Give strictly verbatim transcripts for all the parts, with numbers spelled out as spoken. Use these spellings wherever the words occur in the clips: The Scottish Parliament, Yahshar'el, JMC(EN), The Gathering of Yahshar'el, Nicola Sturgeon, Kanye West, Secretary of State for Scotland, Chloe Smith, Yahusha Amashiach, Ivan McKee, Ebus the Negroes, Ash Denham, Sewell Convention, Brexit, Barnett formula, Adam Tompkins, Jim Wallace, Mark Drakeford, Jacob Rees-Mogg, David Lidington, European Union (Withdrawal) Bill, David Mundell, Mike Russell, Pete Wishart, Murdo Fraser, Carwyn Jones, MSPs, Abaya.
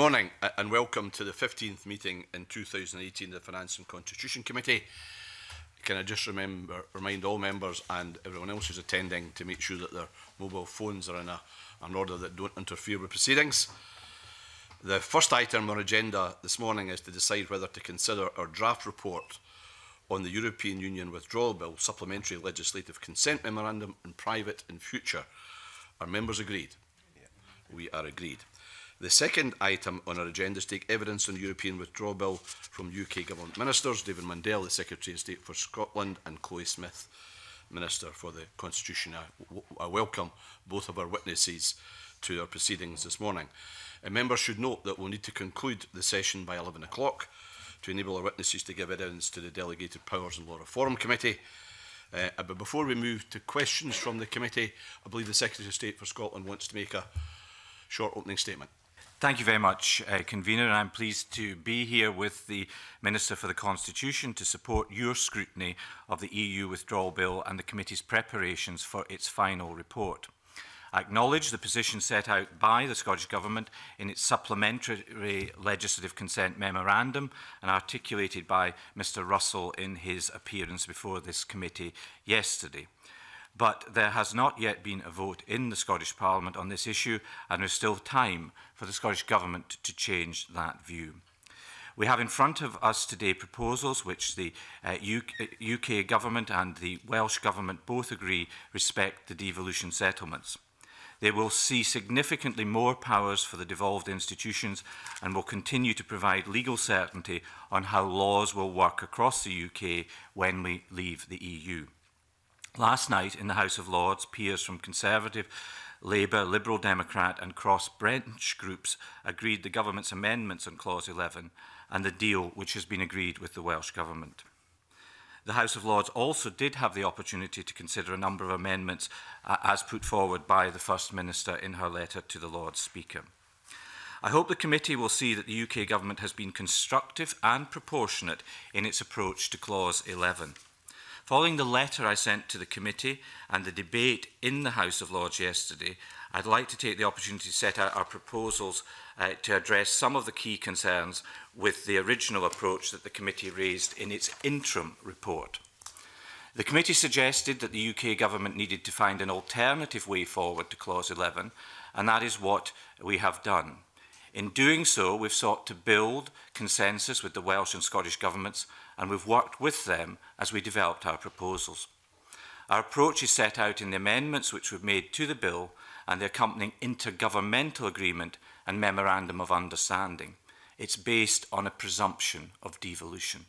Good morning and welcome to the fifteenth meeting in two thousand eighteen of the Finance and Constitution Committee. Can I just remember, remind all members and everyone else who's attending to make sure that their mobile phones are in a, an order that don't interfere with proceedings. The first item on agenda this morning is to decide whether to consider our draft report on the European Union Withdrawal Bill Supplementary Legislative Consent Memorandum in private in future. Are members agreed? Yeah. We are agreed. The second item on our agenda is to take evidence on the European Withdrawal Bill from U K Government Ministers, David Mundell, the Secretary of State for Scotland, and Chloe Smith, Minister for the Constitution. I, I welcome both of our witnesses to our proceedings this morning. And members should note that we'll need to conclude the session by eleven o'clock to enable our witnesses to give evidence to the Delegated Powers and Law Reform Committee. Uh, but before we move to questions from the committee, I believe the Secretary of State for Scotland wants to make a short opening statement. Thank you very much, uh, Convener, and I'm pleased to be here with the Minister for the Constitution to support your scrutiny of the E U Withdrawal Bill and the Committee's preparations for its final report. I acknowledge the position set out by the Scottish Government in its supplementary legislative consent memorandum and articulated by Mr Russell in his appearance before this committee yesterday. But there has not yet been a vote in the Scottish Parliament on this issue, and there is still time for the Scottish Government to change that view. We have in front of us today proposals which the uh, U K Government and the Welsh Government both agree respect the devolution settlements. They will see significantly more powers for the devolved institutions and will continue to provide legal certainty on how laws will work across the U K when we leave the E U. Last night in the House of Lords, peers from Conservative, Labour, Liberal Democrat and cross-bench groups agreed the government's amendments on Clause eleven and the deal which has been agreed with the Welsh Government. The House of Lords also did have the opportunity to consider a number of amendments uh, as put forward by the First Minister in her letter to the Lords Speaker. I hope the committee will see that the U K Government has been constructive and proportionate in its approach to Clause eleven. Following the letter I sent to the committee and the debate in the House of Lords yesterday, I'd like to take the opportunity to set out our proposals uh, to address some of the key concerns with the original approach that the committee raised in its interim report. The committee suggested that the U K Government needed to find an alternative way forward to Clause eleven, and that is what we have done. In doing so, we've sought to build consensus with the Welsh and Scottish governments, and we've worked with them as we developed our proposals. Our approach is set out in the amendments which we've made to the bill and the accompanying intergovernmental agreement and memorandum of understanding. It's based on a presumption of devolution.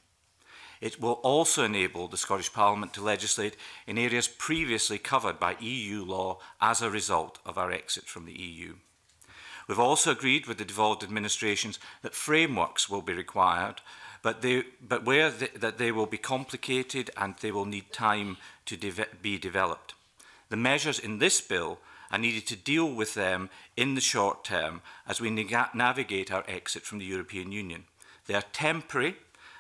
It will also enable the Scottish Parliament to legislate in areas previously covered by E U law as a result of our exit from the E U. We've also agreed with the devolved administrations that frameworks will be required, but, they, but where they, that they will be complicated and they will need time to de- be developed. The measures in this bill are needed to deal with them in the short term as we na- navigate our exit from the European Union. They are temporary,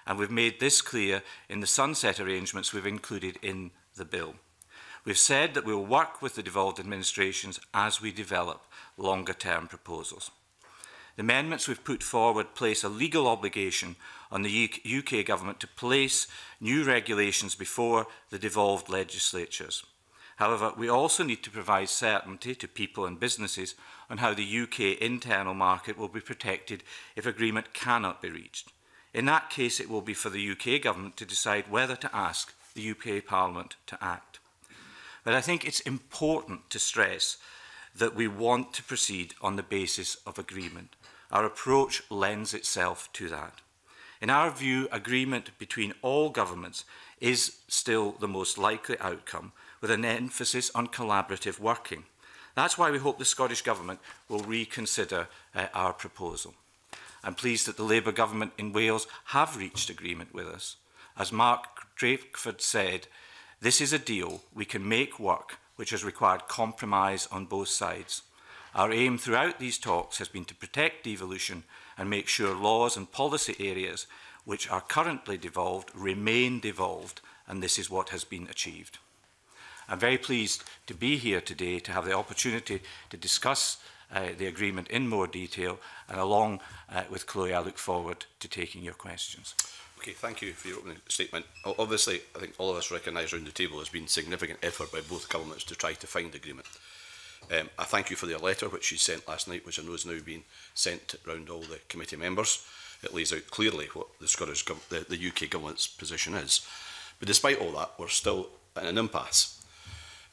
and we've made this clear in the sunset arrangements we've included in the bill. We've said that we'll work with the devolved administrations as we develop longer-term proposals. The amendments we've put forward place a legal obligation on the U K Government to place new regulations before the devolved legislatures. However, we also need to provide certainty to people and businesses on how the U K internal market will be protected if agreement cannot be reached. In that case, it will be for the U K Government to decide whether to ask the U K Parliament to act. But I think it's important to stress that we want to proceed on the basis of agreement. Our approach lends itself to that. In our view, agreement between all governments is still the most likely outcome, with an emphasis on collaborative working. That's why we hope the Scottish Government will reconsider uh, our proposal. I'm pleased that the Labour Government in Wales have reached agreement with us. As Mark Drakeford said, this is a deal we can make work which has required compromise on both sides. Our aim throughout these talks has been to protect devolution and make sure laws and policy areas which are currently devolved remain devolved, and this is what has been achieved. I'm very pleased to be here today to have the opportunity to discuss uh, the agreement in more detail. And along uh, with Chloe, I look forward to taking your questions. Okay, thank you for your opening statement. Obviously, I think all of us recognise around the table there's been significant effort by both governments to try to find agreement. Um, I thank you for the letter which you sent last night, which I know has now been sent round all the committee members. It lays out clearly what the Scottish the, the U K government's position is. But despite all that, we're still in an impasse.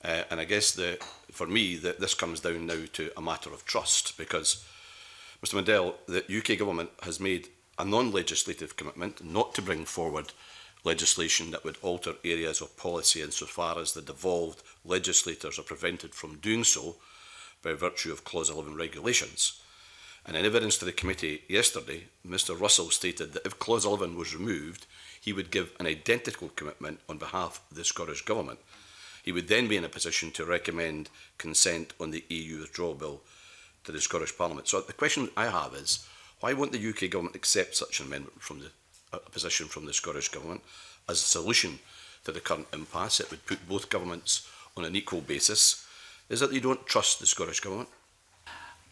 Uh, and I guess, the, for me, that this comes down now to a matter of trust, because, Mr Mundell, the U K government has made a non-legislative commitment not to bring forward legislation that would alter areas of policy insofar as the devolved legislators are prevented from doing so by virtue of Clause eleven regulations. And in evidence to the committee yesterday, Mr Russell stated that if Clause eleven was removed, he would give an identical commitment on behalf of the Scottish Government. He would then be in a position to recommend consent on the E U withdrawal bill to the Scottish Parliament. So the question I have is, why won't the U K government accept such an amendment from the a position from the Scottish Government as a solution to the current impasse? It would put both governments on an equal basis. Is it that you don't trust the Scottish Government?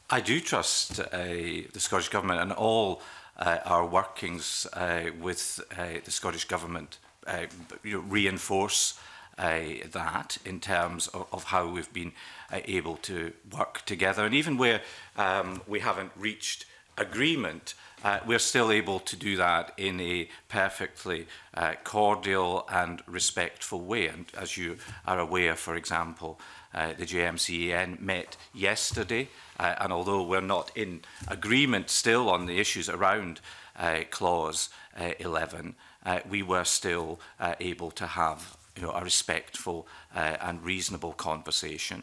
I do trust uh, the Scottish Government and all uh, our workings uh, with uh, the Scottish Government uh, you know, reinforce Uh, that in terms of, of how we've been uh, able to work together. And even where um, we haven't reached agreement, uh, we're still able to do that in a perfectly uh, cordial and respectful way. And as you are aware, for example, uh, the J M C(E N) met yesterday, uh, and although we're not in agreement still on the issues around uh, Clause eleven, uh, we were still uh, able to have You know, a respectful uh, and reasonable conversation.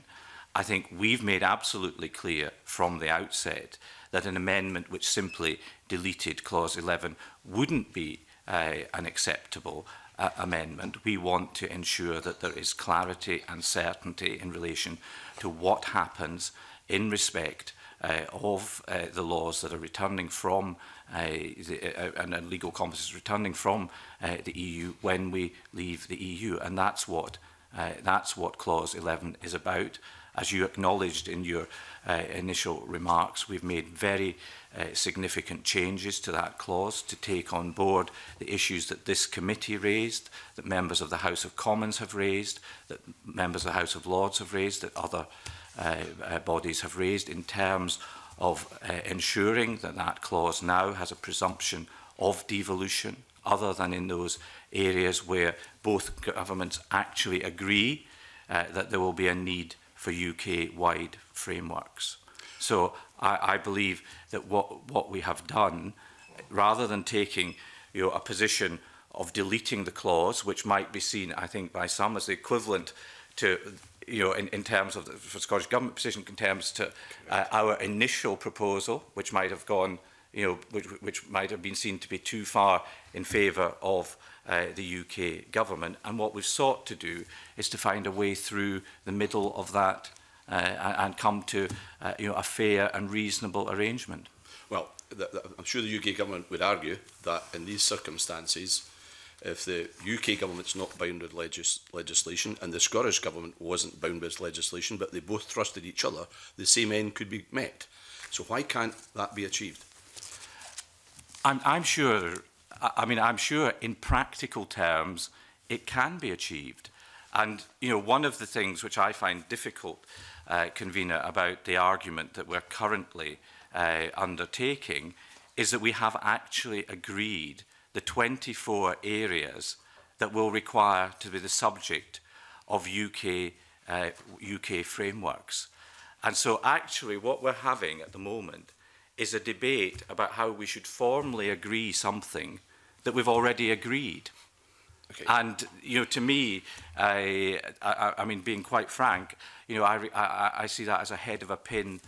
I think we've made absolutely clear from the outset that an amendment which simply deleted Clause eleven wouldn't be uh, an acceptable uh, amendment. We want to ensure that there is clarity and certainty in relation to what happens in respect uh, of uh, the laws that are returning from Uh, the, uh, and, and legal competences returning from uh, the E U when we leave the E U. And that's what, uh, that's what Clause eleven is about. As you acknowledged in your uh, initial remarks, we've made very uh, significant changes to that clause to take on board the issues that this committee raised, that members of the House of Commons have raised, that members of the House of Lords have raised, that other uh, uh, bodies have raised in terms of uh, ensuring that that clause now has a presumption of devolution, other than in those areas where both governments actually agree uh, that there will be a need for U K-wide frameworks. So I, I believe that what, what we have done, rather than taking you know, a position of deleting the clause, which might be seen, I think, by some as the equivalent to you know, in, in terms of the for Scottish Government position, in terms to uh, our initial proposal, which might have gone, you know, which, which might have been seen to be too far in favour of uh, the U K government. And what we've sought to do is to find a way through the middle of that uh, and come to, uh, you know, a fair and reasonable arrangement. Well, th th I'm sure the U K government would argue that in these circumstances, if the U K government's not bound with legis legislation and the Scottish government wasn't bound with legislation, but they both trusted each other, the same end could be met. So why can't that be achieved? I'm, I'm sure. I mean, I'm sure in practical terms it can be achieved. And you know, one of the things which I find difficult, uh, convener, about the argument that we're currently uh, undertaking is that we have actually agreed the twenty-four areas that will require to be the subject of U K, uh, U K frameworks. And so actually what we're having at the moment is a debate about how we should formally agree something that we've already agreed. Okay. And, you know, to me, I, I, I mean, being quite frank, you know, I, I, I see that as a head of a pin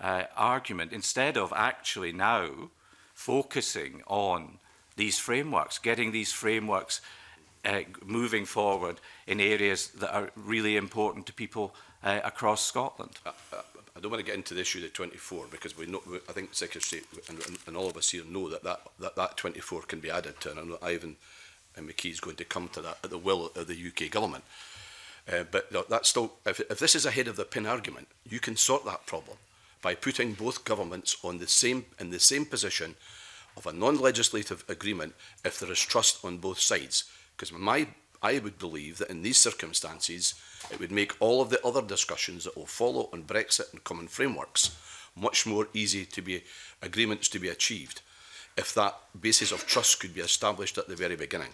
uh, argument, instead of actually now focusing on these frameworks, getting these frameworks uh, moving forward in areas that are really important to people uh, across Scotland. I, I, I don't want to get into the issue of the twenty-four, because we know, I think the Secretary and, and all of us here know that that, that that twenty-four can be added to, and I'm not Ivan and McKee's going to come to that at the will of the U K government. Uh, but no, that's still, if, if this is a head of the pin argument, you can sort that problem. by putting both governments on the same, in the same position of a non-legislative agreement if there is trust on both sides. Because my, I would believe that in these circumstances, it would make all of the other discussions that will follow on Brexit and common frameworks much more easy to be agreements to be achieved if that basis of trust could be established at the very beginning.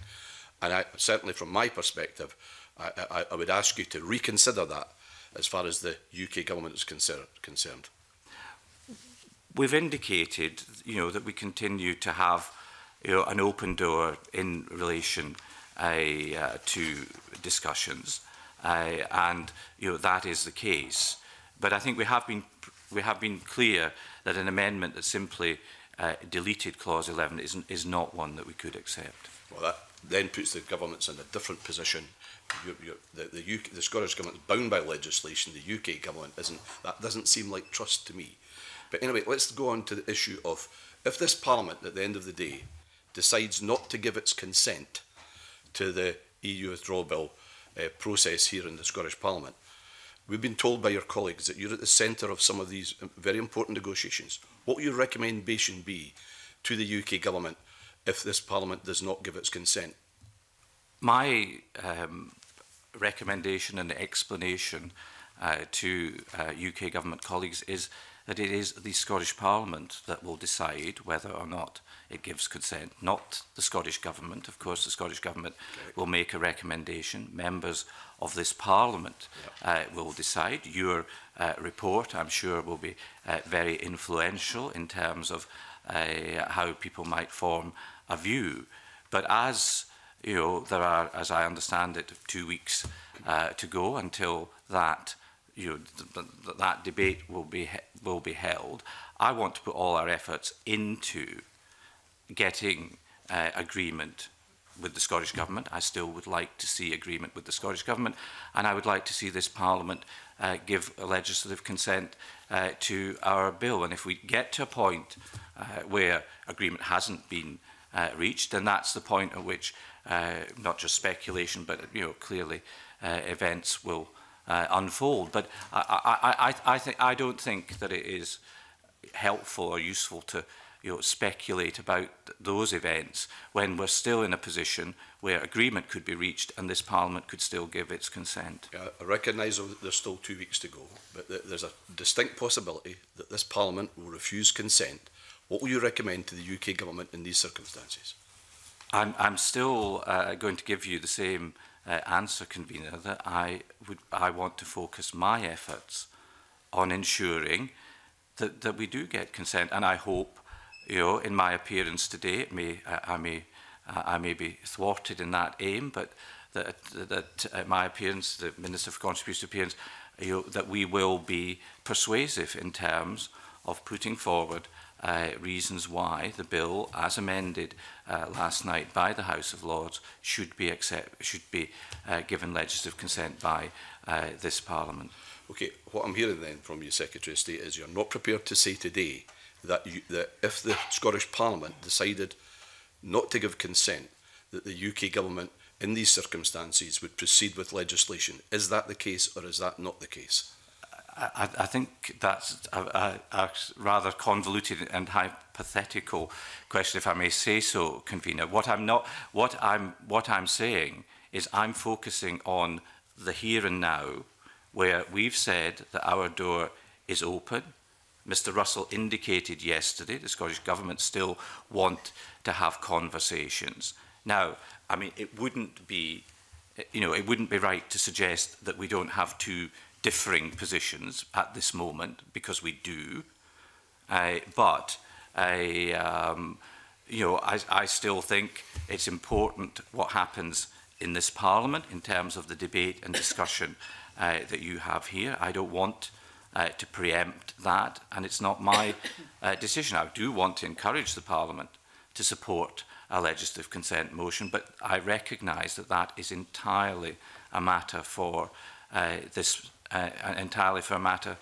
And I, certainly from my perspective, I, I, I would ask you to reconsider that as far as the U K government is concerned. concerned. We've indicated, you know, that we continue to have, you know, an open door in relation uh, uh, to discussions, uh, and you know that is the case. But I think we have been we have been clear that an amendment that simply uh, deleted clause eleven is is not one that we could accept. Well, that then puts the governments in a different position. You're, you're, the, the, U K, the Scottish government is bound by legislation. The U K government isn't. That doesn't seem like trust to me. But anyway, let's go on to the issue of if this Parliament, at the end of the day, decides not to give its consent to the E U withdrawal bill uh, process here in the Scottish Parliament. We've been told by your colleagues that you're at the centre of some of these very important negotiations. What would your recommendation be to the U K government if this Parliament does not give its consent? My um, recommendation and explanation uh, to uh, U K government colleagues is that it is the Scottish Parliament that will decide whether or not it gives consent, not the Scottish Government. Of course, the Scottish Government okay. will make a recommendation. Members of this Parliament yep. uh, will decide. Your uh, report, I'm sure, will be uh, very influential in terms of uh, how people might form a view. But as you know, there are, as I understand it, two weeks uh, to go until that You know, th th that debate will be will be held. I want to put all our efforts into getting uh, agreement with the Scottish Government. I still would like to see agreement with the Scottish Government, and I would like to see this Parliament uh, give a legislative consent uh, to our bill. And if we get to a point uh, where agreement hasn't been uh, reached, then that's the point at which uh, not just speculation, but you know, clearly uh, events will Uh, unfold, but I, I, I, I think I don't think that it is helpful or useful to you know, speculate about those events when we're still in a position where agreement could be reached and this Parliament could still give its consent. Yeah, I recognise that there's still two weeks to go, but th there's a distinct possibility that this Parliament will refuse consent. What will you recommend to the U K government in these circumstances? I'm, I'm still uh, going to give you the same Uh, answer, convener, that I would I want to focus my efforts on ensuring that that we do get consent, and I hope, you know, in my appearance today, it may uh, I may uh, I may be thwarted in that aim, but that that uh, my appearance, the Minister for Contributions appearance, you know, that we will be persuasive in terms of putting forward Uh, reasons why the bill, as amended uh, last night by the House of Lords, should be accept should be uh, given legislative consent by uh, this Parliament. Okay, what I'm hearing then from you, Secretary of State, is you're not prepared to say today that, you, that if the Scottish Parliament decided not to give consent, that the U K government in these circumstances would proceed with legislation. Is that the case, or is that not the case? I, I think that's a, a, a rather convoluted and hypothetical question, if I may say so, convener. What I'm not, what I'm, what I'm saying is I'm focusing on the here and now, where we've said that our door is open. Mister Russell indicated yesterday the Scottish Government still want to have conversations. Now, I mean, it wouldn't be, you know, it wouldn't be right to suggest that we don't have to. Differing positions at this moment, because we do, uh, but I, um, you know, I, I still think it's important what happens in this Parliament in terms of the debate and discussion uh, that you have here. I don't want uh, to preempt that, and it's not my uh, decision. I do want to encourage the Parliament to support a legislative consent motion, but I recognise that that is entirely a matter for uh, this. Uh, entirely for a matter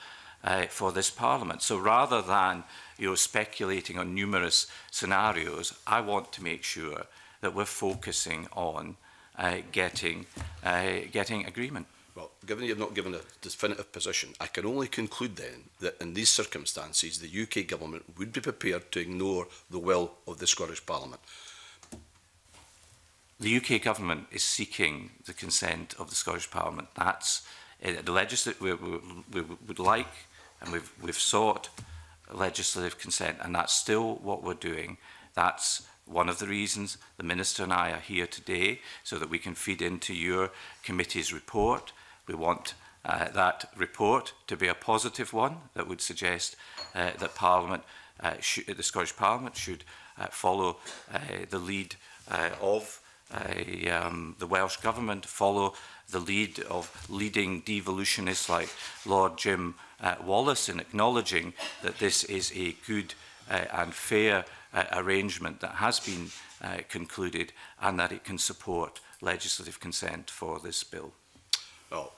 uh, for this Parliament. So rather than you know, speculating on numerous scenarios, I want to make sure that we're focusing on uh, getting, uh, getting agreement. Well, given you have not given a definitive position, I can only conclude then that in these circumstances the U K Government would be prepared to ignore the will of the Scottish Parliament. The U K Government is seeking the consent of the Scottish Parliament. That's uh, the legislative, we, we, we would like, and we've, we've sought legislative consent, and that's still what we're doing. That's one of the reasons the Minister and I are here today, so that we can feed into your committee's report. We want uh, that report to be a positive one that would suggest uh, that Parliament, uh, the Scottish Parliament should uh, follow uh, the lead uh, of uh, um, the Welsh Government, follow the lead of leading devolutionists like Lord Jim uh, Wallace in acknowledging that this is a good uh, and fair Uh, arrangement that has been uh, concluded, and that it can support legislative consent for this bill. Well,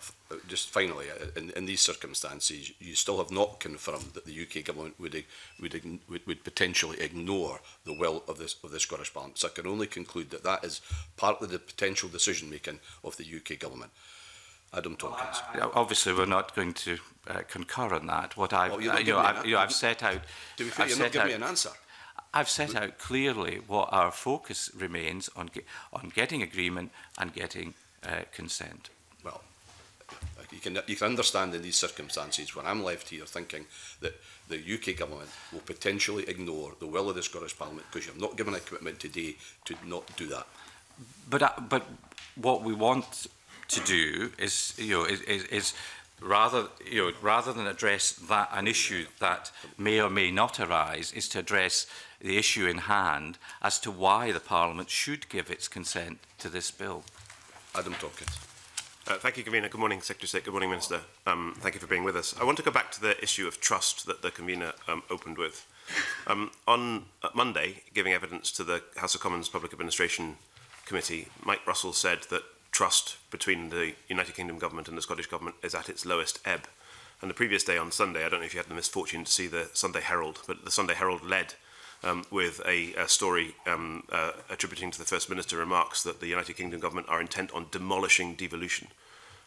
just finally, in, in these circumstances, you still have not confirmed that the U K Government would would would, would potentially ignore the will of this of the Scottish Parliament. So I can only conclude that that is part of the potential decision making of the U K Government. Adam Tompkins. Well, obviously, we're not going to uh, concur on that. What I've well, uh, you know, I've, you know, I've set out. Do we feel you're not giving me an answer? I've set out clearly what our focus remains on, ge on getting agreement and getting uh, consent. Well, you can, you can understand in these circumstances when I'm left here thinking that the U K Government will potentially ignore the will of the Scottish Parliament because you've not given a commitment today to not do that. But, uh, but what we want to do is, you know, is, is, is Rather, you know, rather than address that, an issue that may or may not arise, is to address the issue in hand as to why the Parliament should give its consent to this bill. Adam Tompkins. Uh, thank you, Convener. Good morning, Secretary of State. Good morning, Minister. Um, thank you for being with us. I want to go back to the issue of trust that the Convener um, opened with. Um, on uh, Monday, giving evidence to the House of Commons Public Administration Committee, Mike Russell said that trust between the United Kingdom government and the Scottish government is at its lowest ebb. And the previous day on Sunday, I don't know if you had the misfortune to see the Sunday Herald, but the Sunday Herald led um, with a, a story um, uh, attributing to the First Minister remarks that the United Kingdom government are intent on demolishing devolution.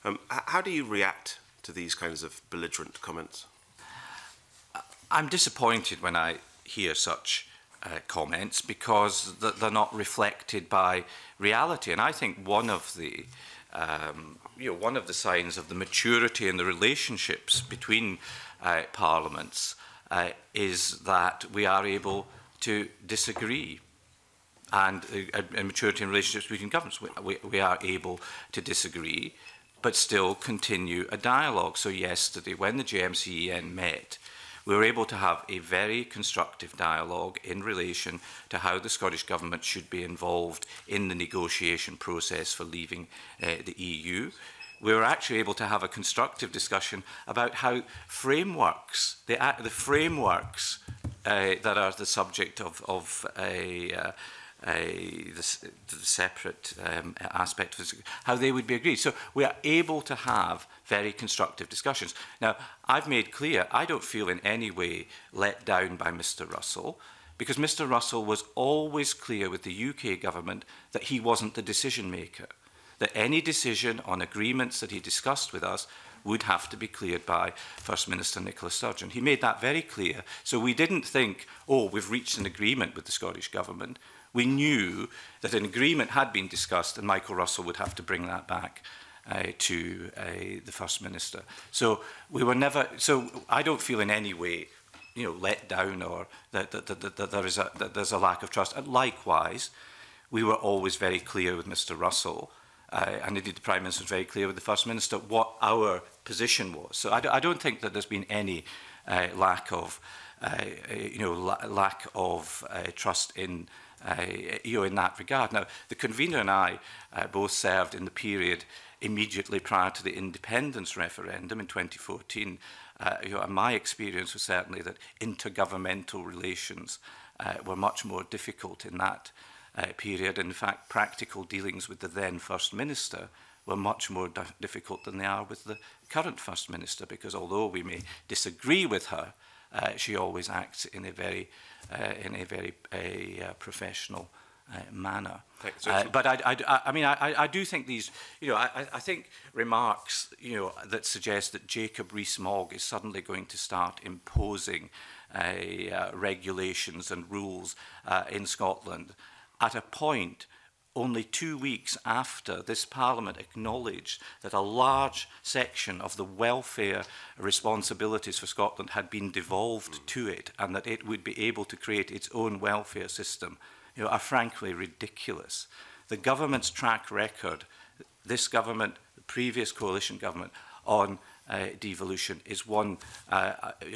Um, how do you react to these kinds of belligerent comments? I'm disappointed when I hear such Uh, comments, because th they're not reflected by reality. And I think one of the um, you know, one of the signs of the maturity in the relationships between uh, parliaments uh, is that we are able to disagree. And uh, maturity in relationships between governments, we, we, we are able to disagree, but still continue a dialogue. So yesterday, when the J M C(E N) met, we were able to have a very constructive dialogue in relation to how the Scottish Government should be involved in the negotiation process for leaving uh, the E U. We were actually able to have a constructive discussion about how frameworks, the, uh, the frameworks uh, that are the subject of, of a, uh, a the, the separate um, aspect, of how they would be agreed. So we are able to have very constructive discussions. Now, I've made clear I don't feel in any way let down by Mister Russell, because Mister Russell was always clear with the U K government that he wasn't the decision maker, that any decision on agreements that he discussed with us would have to be cleared by First Minister Nicola Sturgeon. He made that very clear. So we didn't think, oh, we've reached an agreement with the Scottish government. We knew that an agreement had been discussed and Michael Russell would have to bring that back Uh, to uh, the First Minister. So we were never. So I don't feel in any way, you know, let down or that, that, that, that, that there is a that there's a lack of trust. And likewise, we were always very clear with Mister Russell, uh, and indeed the Prime Minister was very clear with the First Minister what our position was. So I, I don't think that there's been any uh, lack of, uh, you know, la lack of uh, trust in. Uh, you know, in that regard. Now, the Convener and I uh, both served in the period immediately prior to the independence referendum in twenty fourteen. Uh, you know, and my experience was certainly that intergovernmental relations uh, were much more difficult in that uh, period. In fact, practical dealings with the then First Minister were much more difficult than they are with the current First Minister, because although we may disagree with her, Uh, she always acts in a very, uh, in a very a, uh, professional uh, manner. Uh, but I, I, I mean, I, I do think these, you know, I, I think remarks, you know, that suggest that Jacob Rees-Mogg is suddenly going to start imposing uh, uh, regulations and rules uh, in Scotland at a point only two weeks after this Parliament acknowledged that a large section of the welfare responsibilities for Scotland had been devolved to it, and that it would be able to create its own welfare system, you know, are frankly ridiculous. The government's track record, this government, the previous coalition government, on uh, devolution is one uh,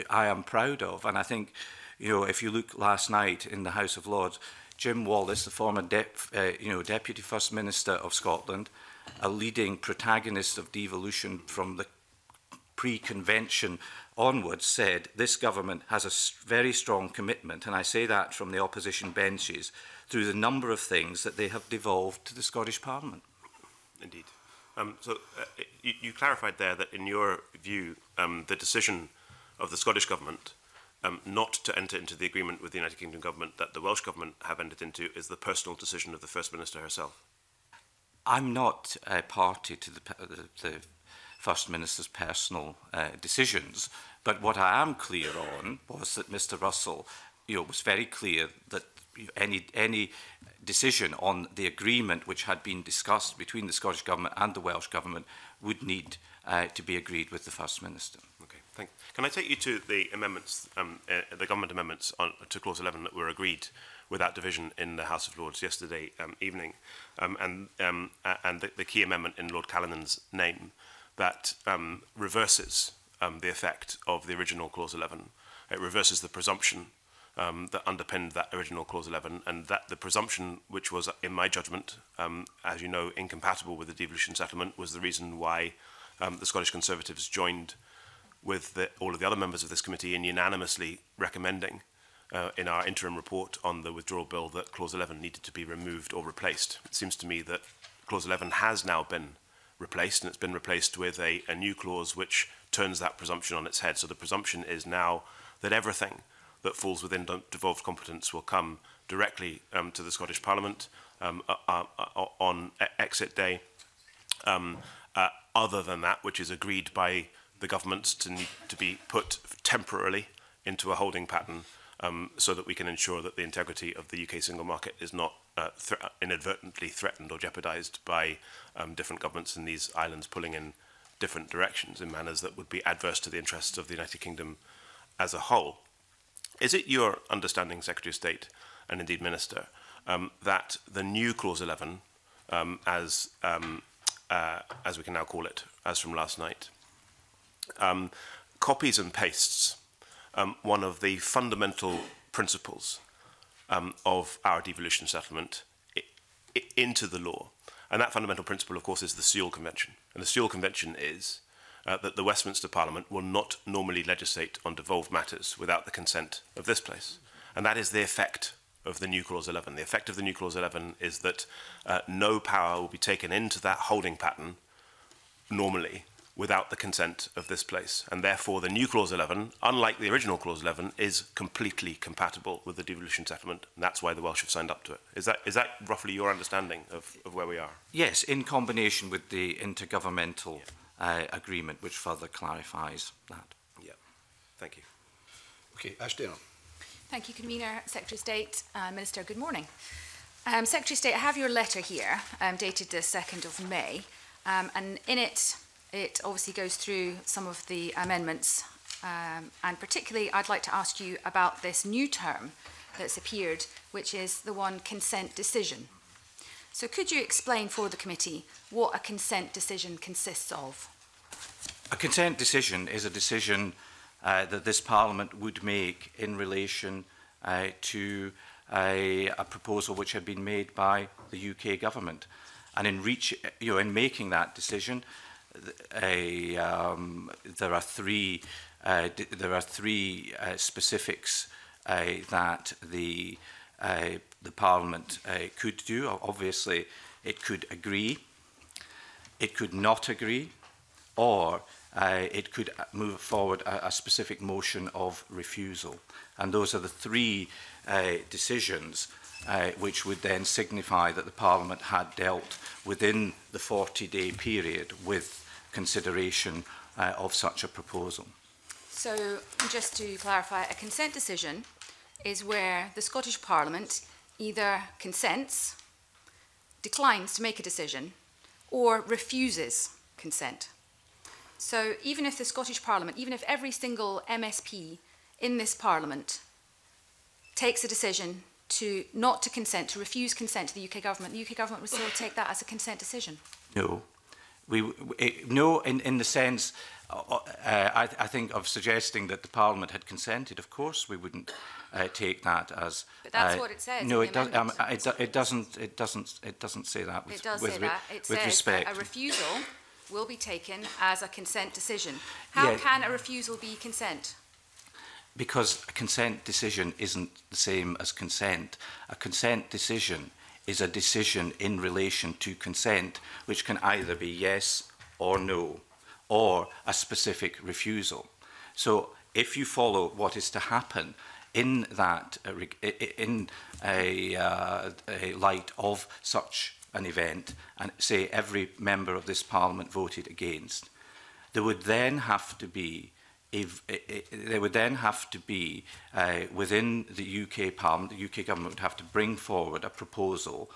I am proud of. And I think, you know, if you look last night in the House of Lords, Jim Wallace, the former dep uh, you know, Deputy First Minister of Scotland, a leading protagonist of devolution from the pre-convention onwards, said this government has a very strong commitment, and I say that from the opposition benches, through the number of things that they have devolved to the Scottish Parliament. Indeed. Um, so uh, you, you clarified there that, in your view, um, the decision of the Scottish Government Um, not to enter into the agreement with the United Kingdom government that the Welsh government have entered into is the personal decision of the First Minister herself? I'm not a party to the, the, the First Minister's personal uh, decisions, but what I am clear on was that Mister Russell, you know, was very clear that any, any decision on the agreement which had been discussed between the Scottish Government and the Welsh Government would need uh, to be agreed with the First Minister. Okay. Thank you. Can I take you to the amendments, um, uh, the government amendments on, to Clause eleven that were agreed without division in the House of Lords yesterday um, evening, um, and, um, and the, the key amendment in Lord Callaghan's name that um, reverses um, the effect of the original Clause eleven. It reverses the presumption um, that underpinned that original Clause eleven, and that the presumption, which was, in my judgment, um, as you know, incompatible with the devolution settlement, was the reason why um, the Scottish Conservatives joined with the, all of the other members of this committee in unanimously recommending uh, in our interim report on the withdrawal bill that Clause eleven needed to be removed or replaced. It seems to me that Clause eleven has now been replaced, and it's been replaced with a, a new clause which turns that presumption on its head. So the presumption is now that everything that falls within devolved competence will come directly um, to the Scottish Parliament um, uh, uh, uh, on exit day, um, uh, other than that which is agreed by the governments to need to be put temporarily into a holding pattern um, so that we can ensure that the integrity of the U K single market is not uh, thre inadvertently threatened or jeopardised by um, different governments in these islands pulling in different directions in manners that would be adverse to the interests of the United Kingdom as a whole. Is it your understanding, Secretary of State, and indeed Minister, um, that the new Clause eleven, um, as, um, uh, as we can now call it, as from last night, Um, copies and pastes um, one of the fundamental principles um, of our devolution settlement i i into the law? And that fundamental principle, of course, is the Sewell Convention. And the Sewell Convention is uh, that the Westminster Parliament will not normally legislate on devolved matters without the consent of this place. And that is the effect of the new Clause eleven. The effect of the new Clause eleven is that uh, no power will be taken into that holding pattern normally without the consent of this place. And therefore, the new Clause eleven, unlike the original Clause eleven, is completely compatible with the devolution settlement. And that's why the Welsh have signed up to it. Is that, is that roughly your understanding of, of where we are? Yes, in combination with the intergovernmental yeah. uh, agreement, which further clarifies that. Yeah. Thank you. Okay, Ashton. Thank you, Convener. Secretary of State, uh, Minister, good morning. Um, Secretary of State, I have your letter here, um, dated the second of May. Um, and in it, it obviously goes through some of the amendments, um, and particularly I'd like to ask you about this new term that's appeared, which is the one consent decision. So could you explain for the committee what a consent decision consists of? A consent decision is a decision uh, that this Parliament would make in relation uh, to a, a proposal which had been made by the U K government. And in, reach, you know, in making that decision, A, um, there are three. Uh, there are three uh, specifics uh, that the uh, the Parliament uh, could do. Obviously, it could agree, it could not agree, or uh, it could move forward a, a specific motion of refusal. And those are the three uh, decisions uh, which would then signify that the Parliament had dealt within the forty-day period with consideration uh, of such a proposal. So, just to clarify, a consent decision is where the Scottish Parliament either consents, declines to make a decision, or refuses consent. So even if the Scottish Parliament, even if every single M S P in this Parliament takes a decision to not to consent, to refuse consent to the U K government, the U K government would still take that as a consent decision? No. We, it, no, in, in the sense, uh, I, I think, of suggesting that the Parliament had consented. Of course, we wouldn't uh, take that as. But that's uh, what it says. No, it, does, um, it, do, it doesn't. It doesn't. It doesn't say that. With, it does with, say that. It with says respect. A refusal will be taken as a consent decision. How yeah. can a refusal be consent? Because a consent decision isn't the same as consent. A consent decision is a decision in relation to consent, which can either be yes or no, or a specific refusal. So if you follow what is to happen in that, uh, in a, uh, a light of such an event, and say every member of this Parliament voted against, there would then have to be If, if, there would then have to be, uh, within the U K Parliament, the U K government would have to bring forward a proposal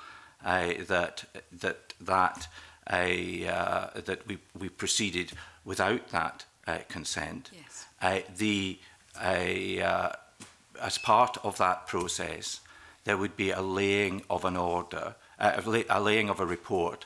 uh, that that that uh, uh, that we we proceeded without that uh, consent. Yes. Uh, the uh, uh, as part of that process, there would be a laying of an order, uh, a, lay, a laying of a report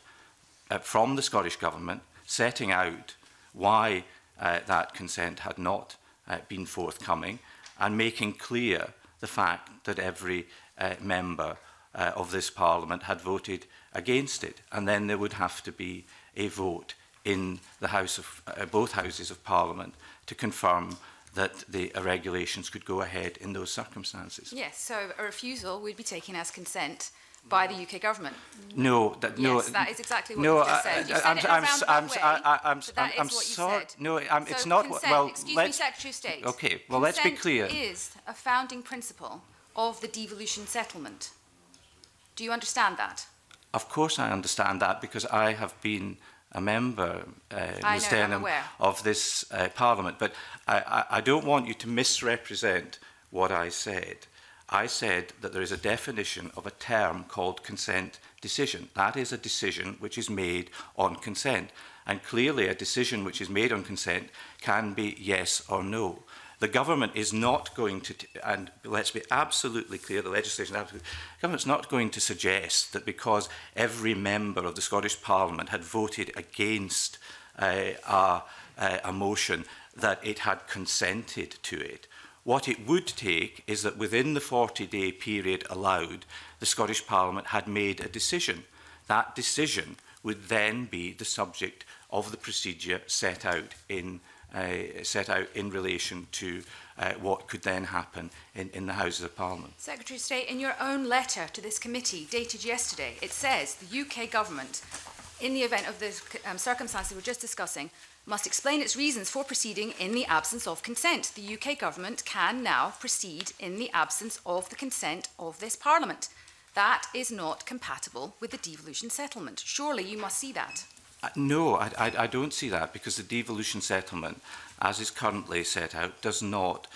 uh, from the Scottish government, setting out why Uh, that consent had not uh, been forthcoming, and making clear the fact that every uh, member uh, of this Parliament had voted against it. And then there would have to be a vote in the House of, uh, both Houses of Parliament to confirm that the regulations could go ahead in those circumstances. Yes, so a refusal would be taken as consent by the U K government. No, that, yes, no, that is exactly what no, you just said. You said I'm, it I'm, I'm, way, I'm, I'm, but that I'm, is what you sorry, said. No, I'm, so it's not. Consent, well, excuse let's, me, Secretary of State. Okay, well, let's be clear. Consent is a founding principle of the devolution settlement. Do you understand that? Of course, I understand that, because I have been a member, uh, Miz Denham, of this uh, Parliament. But I, I, I don't want you to misrepresent what I said. I said that there is a definition of a term called consent decision. That is a decision which is made on consent. And clearly a decision which is made on consent can be yes or no. The government is not going to, and let's be absolutely clear, the legislation, the government's not going to suggest that because every member of the Scottish Parliament had voted against uh, a, a motion that it had consented to it. What it would take is that within the forty-day period allowed, the Scottish Parliament had made a decision. That decision would then be the subject of the procedure set out in, uh, set out in relation to uh, what could then happen in, in the Houses of Parliament. Secretary of State, in your own letter to this committee, dated yesterday, it says the U K government, in the event of the um, circumstances we're just discussing, must explain its reasons for proceeding in the absence of consent. The U K government can now proceed in the absence of the consent of this Parliament. That is not compatible with the devolution settlement. Surely you must see that. Uh, no, I, I, I don't see that, because the devolution settlement, as is currently set out, does not,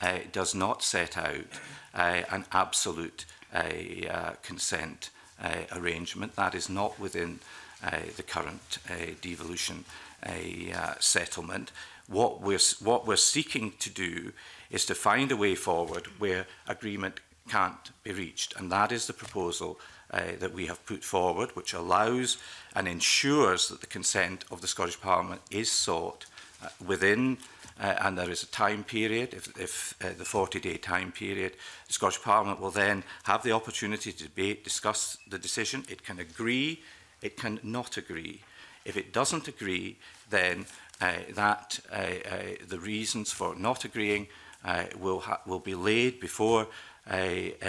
uh, does not set out uh, an absolute uh, uh, consent uh, arrangement. That is not within uh, the current uh, devolution a uh, settlement. What we're, what we're seeking to do is to find a way forward where agreement can't be reached. And that is the proposal uh, that we have put forward, which allows and ensures that the consent of the Scottish Parliament is sought uh, within, uh, and there is a time period, if, if uh, the forty-day time period. The Scottish Parliament will then have the opportunity to debate, discuss the decision. It can agree, it can not agree. If it doesn't agree, then uh, that uh, uh, the reasons for not agreeing uh, will, ha will be laid before uh,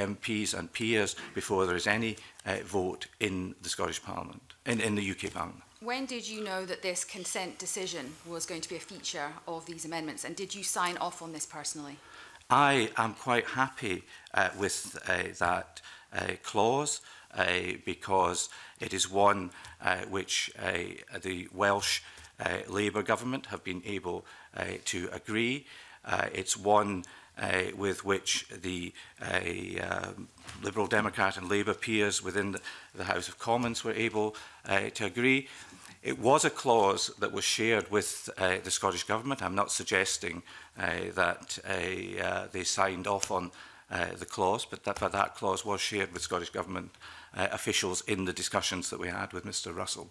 M Ps and peers before there is any uh, vote in the Scottish Parliament, in, in the U K Parliament. When did you know that this consent decision was going to be a feature of these amendments, and did you sign off on this personally? I am quite happy uh, with uh, that uh, clause uh, because it is one uh, which uh, the Welsh uh, Labour government have been able uh, to agree. Uh, it's one uh, with which the uh, uh, Liberal Democrat and Labour peers within the House of Commons were able uh, to agree. It was a clause that was shared with uh, the Scottish Government. I'm not suggesting uh, that uh, uh, they signed off on uh, the clause, but that, but that clause was shared with Scottish Government uh, officials in the discussions that we had with Mister Russell.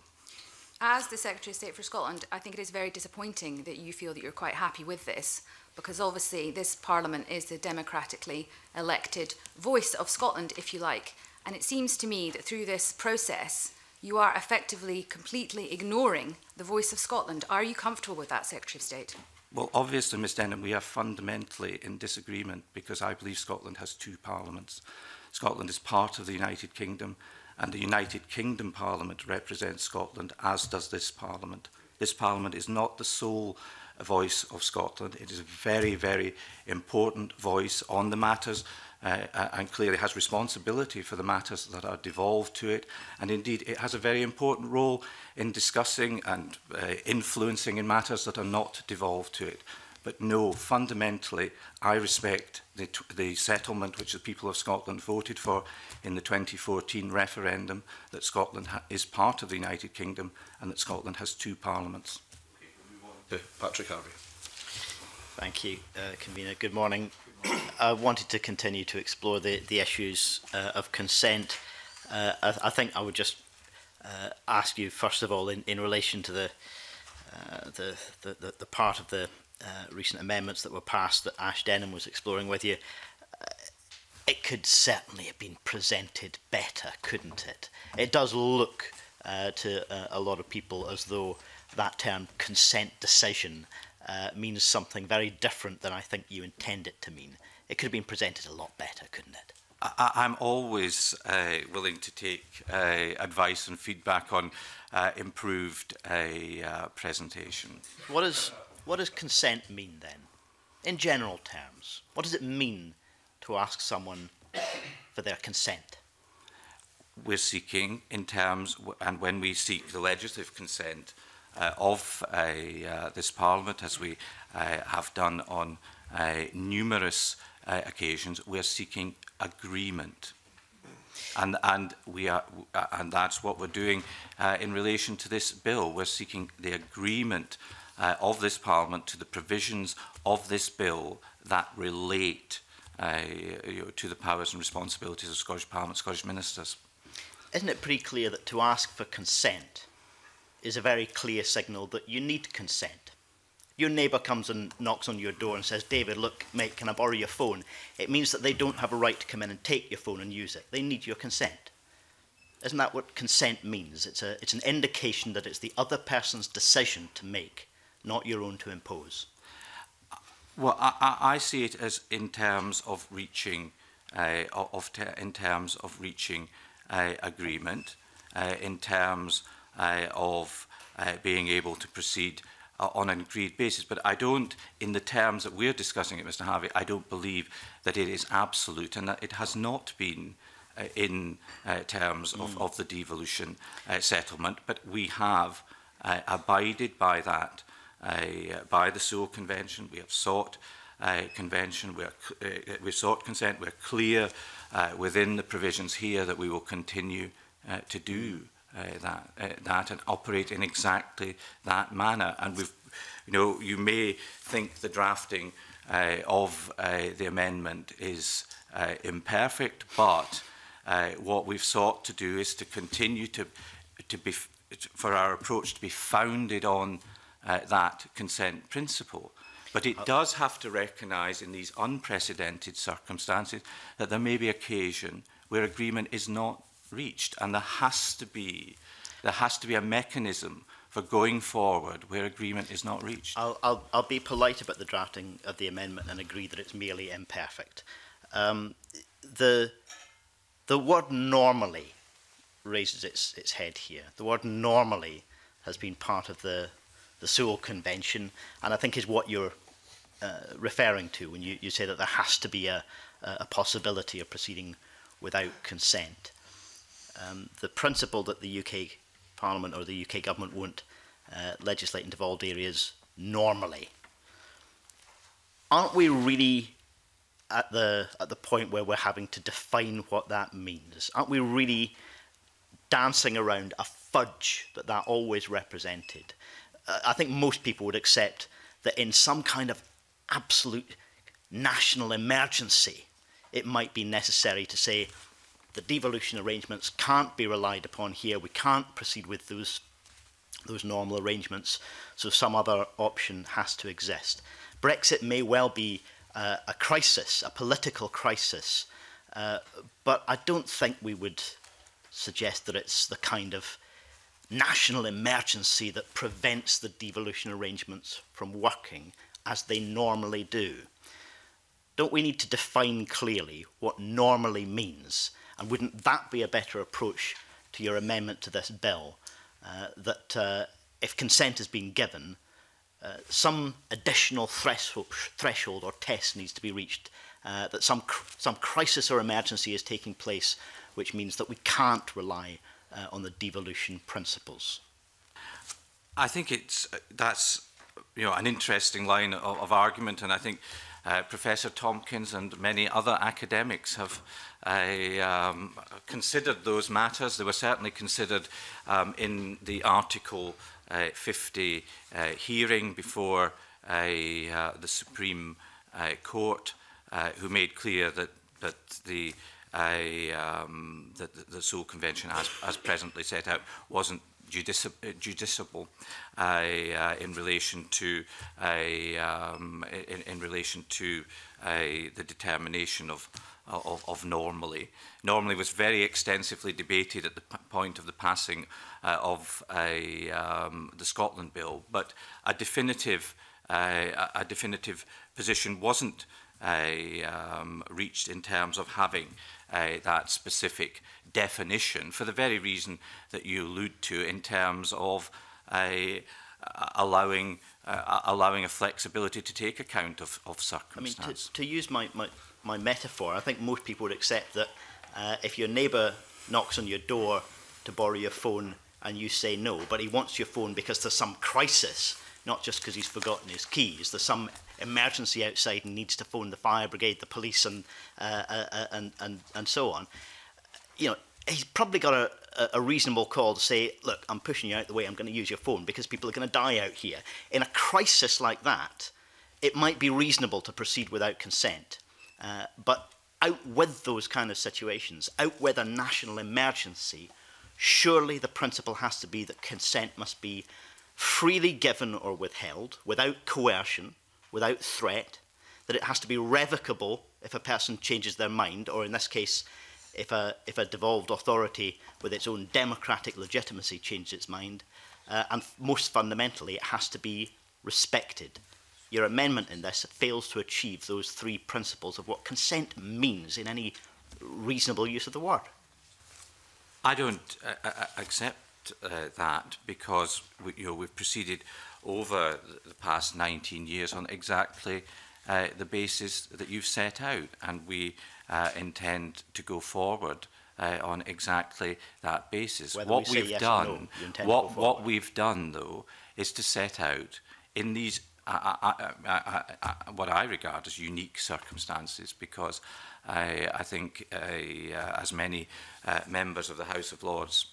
As the Secretary of State for Scotland, I think it is very disappointing that you feel that you're quite happy with this, because obviously this Parliament is the democratically elected voice of Scotland, if you like. And it seems to me that through this process, you are effectively completely ignoring the voice of Scotland. Are you comfortable with that, Secretary of State? Well, obviously, Miz Denham, we are fundamentally in disagreement because I believe Scotland has two parliaments. Scotland is part of the United Kingdom, and the United Kingdom Parliament represents Scotland, as does this Parliament. This Parliament is not the sole voice of Scotland. It is a very, very important voice on the matters Uh, and clearly has responsibility for the matters that are devolved to it. And indeed, it has a very important role in discussing and uh, influencing in matters that are not devolved to it. But no, fundamentally, I respect the, the settlement which the people of Scotland voted for in the twenty fourteen referendum, that Scotland ha is part of the United Kingdom and that Scotland has two parliaments. Okay, we'll move on to Patrick Harvey. Thank you, uh, Convener. Good morning. I wanted to continue to explore the, the issues uh, of consent. Uh, I, I think I would just uh, ask you, first of all, in, in relation to the, uh, the, the, the part of the uh, recent amendments that were passed that Ash Denham was exploring with you, uh, it could certainly have been presented better, couldn't it? It does look uh, to uh, a lot of people as though that term consent decision Uh, means something very different than I think you intend it to mean. It could have been presented a lot better, couldn't it? I, I'm always uh, willing to take uh, advice and feedback on uh, improved uh, uh, presentation. What, is, what does consent mean then? In general terms, what does it mean to ask someone for their consent? We're seeking in terms, and when we seek the legislative consent, Uh, of uh, uh, this Parliament, as we uh, have done on uh, numerous uh, occasions, we are seeking agreement, and and we are uh, and that's what we're doing uh, in relation to this bill. We're seeking the agreement uh, of this Parliament to the provisions of this bill that relate uh, you know, to the powers and responsibilities of Scottish Parliament, Scottish ministers. Isn't it pretty clear that to ask for consent is a very clear signal that you need consent? Your neighbour comes and knocks on your door and says, "David, look, mate, can I borrow your phone?" It means that they don't have a right to come in and take your phone and use it. They need your consent. Isn't that what consent means? It's, a, it's an indication that it's the other person's decision to make, not your own to impose. Well, I, I see it as in terms of reaching, uh, of ter in terms of reaching uh, agreement, uh, in terms Uh, of uh, being able to proceed uh, on an agreed basis. But I don't, in the terms that we're discussing it, Mister Harvey, I don't believe that it is absolute, and that it has not been uh, in uh, terms of, mm. of the devolution uh, settlement. But we have uh, abided by that, uh, by the Sewell Convention. We have sought uh, convention, we, are, uh, we sought consent. We're clear uh, within the provisions here that we will continue uh, to do Uh, that, uh, that and operate in exactly that manner. And we've, you know, you may think the drafting uh, of uh, the amendment is uh, imperfect, but uh, what we've sought to do is to continue to, to be, for our approach to be founded on uh, that consent principle. But it does have to recognise in these unprecedented circumstances that there may be occasion where agreement is not reached, and there has to be there has to be a mechanism for going forward where agreement is not reached. I'll, I'll, I'll be polite about the drafting of the amendment and agree that it's merely imperfect. Um, the the word "normally" raises its its head here. The word "normally" has been part of the the Sewell Convention, and I think is what you're uh, referring to when you, you say that there has to be a a possibility of proceeding without consent. Um, the principle that the U K Parliament or the U K government won't uh, legislate in devolved areas normally. Aren't we really at the, at the point where we're having to define what that means? Aren't we really dancing around a fudge that that always represented? Uh, I think most people would accept that in some kind of absolute national emergency, it might be necessary to say the devolution arrangements can't be relied upon here. We can't proceed with those, those normal arrangements, so some other option has to exist. Brexit may well be uh, a crisis, a political crisis, uh, but I don't think we would suggest that it's the kind of national emergency that prevents the devolution arrangements from working as they normally do. Don't we need to define clearly what normally means? And wouldn't that be a better approach to your amendment to this bill? Uh, that uh, if consent has been given, uh, some additional threshold, threshold or test needs to be reached, uh, that some, cr some crisis or emergency is taking place, which means that we can't rely uh, on the devolution principles. I think it's, that's you know, an interesting line of, of argument, and I think Uh, Professor Tompkins and many other academics have uh, um, considered those matters. They were certainly considered um, in the Article uh, fifty uh, hearing before uh, uh, the Supreme uh, Court, uh, who made clear that, that the uh, um, that the Sewell Convention, as, as presently set out, wasn't Judici judiciable uh, uh, in relation to uh, um, in, in relation to uh, the determination of, of of normally. Normally was very extensively debated at the point of the passing uh, of a, um, the Scotland Bill, but a definitive uh, a definitive position wasn't uh, um, reached in terms of having Uh, that specific definition, for the very reason that you allude to in terms of uh, allowing uh, allowing a flexibility to take account of, of circumstance. I mean, to, to use my, my, my metaphor, I think most people would accept that uh, if your neighbour knocks on your door to borrow your phone and you say no, but he wants your phone because there's some crisis, not just because he's forgotten his keys. There's some emergency outside and needs to phone the fire brigade, the police, and uh, uh, and and and so on. You know, he's probably got a, a reasonable call to say, "Look, I'm pushing you out the way. I'm going to use your phone because people are going to die out here." In a crisis like that, it might be reasonable to proceed without consent. Uh, but out with those kind of situations, out with a national emergency, surely the principle has to be that consent must be freely given or withheld, without coercion, without threat, that it has to be revocable if a person changes their mind, or in this case, if a, if a devolved authority with its own democratic legitimacy changes its mind, uh, and most fundamentally, it has to be respected. Your amendment in this fails to achieve those three principles of what consent means in any reasonable use of the word. I don't uh, accept Uh, that, because we, you know, we've proceeded over the past nineteen years on exactly uh, the basis that you've set out, and we uh, intend to go forward uh, on exactly that basis. Whether what we we've yes done, no, what what we've done though, is to set out in these uh, uh, uh, uh, uh, what I regard as unique circumstances, because I, I think uh, uh, as many uh, members of the House of Lords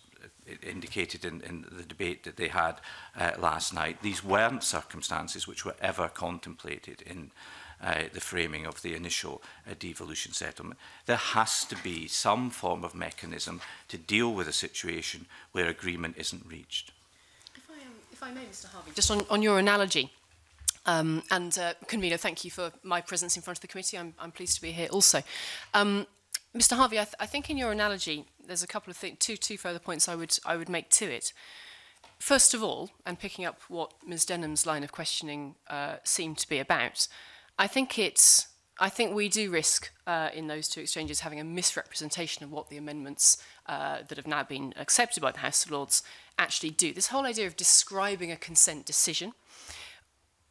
indicated in, in the debate that they had uh, last night, these weren't circumstances which were ever contemplated in uh, the framing of the initial uh, devolution settlement. There has to be some form of mechanism to deal with a situation where agreement isn't reached. If I, um, if I may, Mister Harvey, just on, on your analogy, um, and uh, Convener, thank you for my presence in front of the committee. I'm, I'm pleased to be here also. Um, Mister Harvey, I, th I think in your analogy, there's a couple of things, two, two further points I would, I would make to it. First of all, and picking up what Miz Denham's line of questioning uh, seemed to be about, I think it's, I think we do risk uh, in those two exchanges having a misrepresentation of what the amendments uh, that have now been accepted by the House of Lords actually do. This whole idea of describing a consent decision,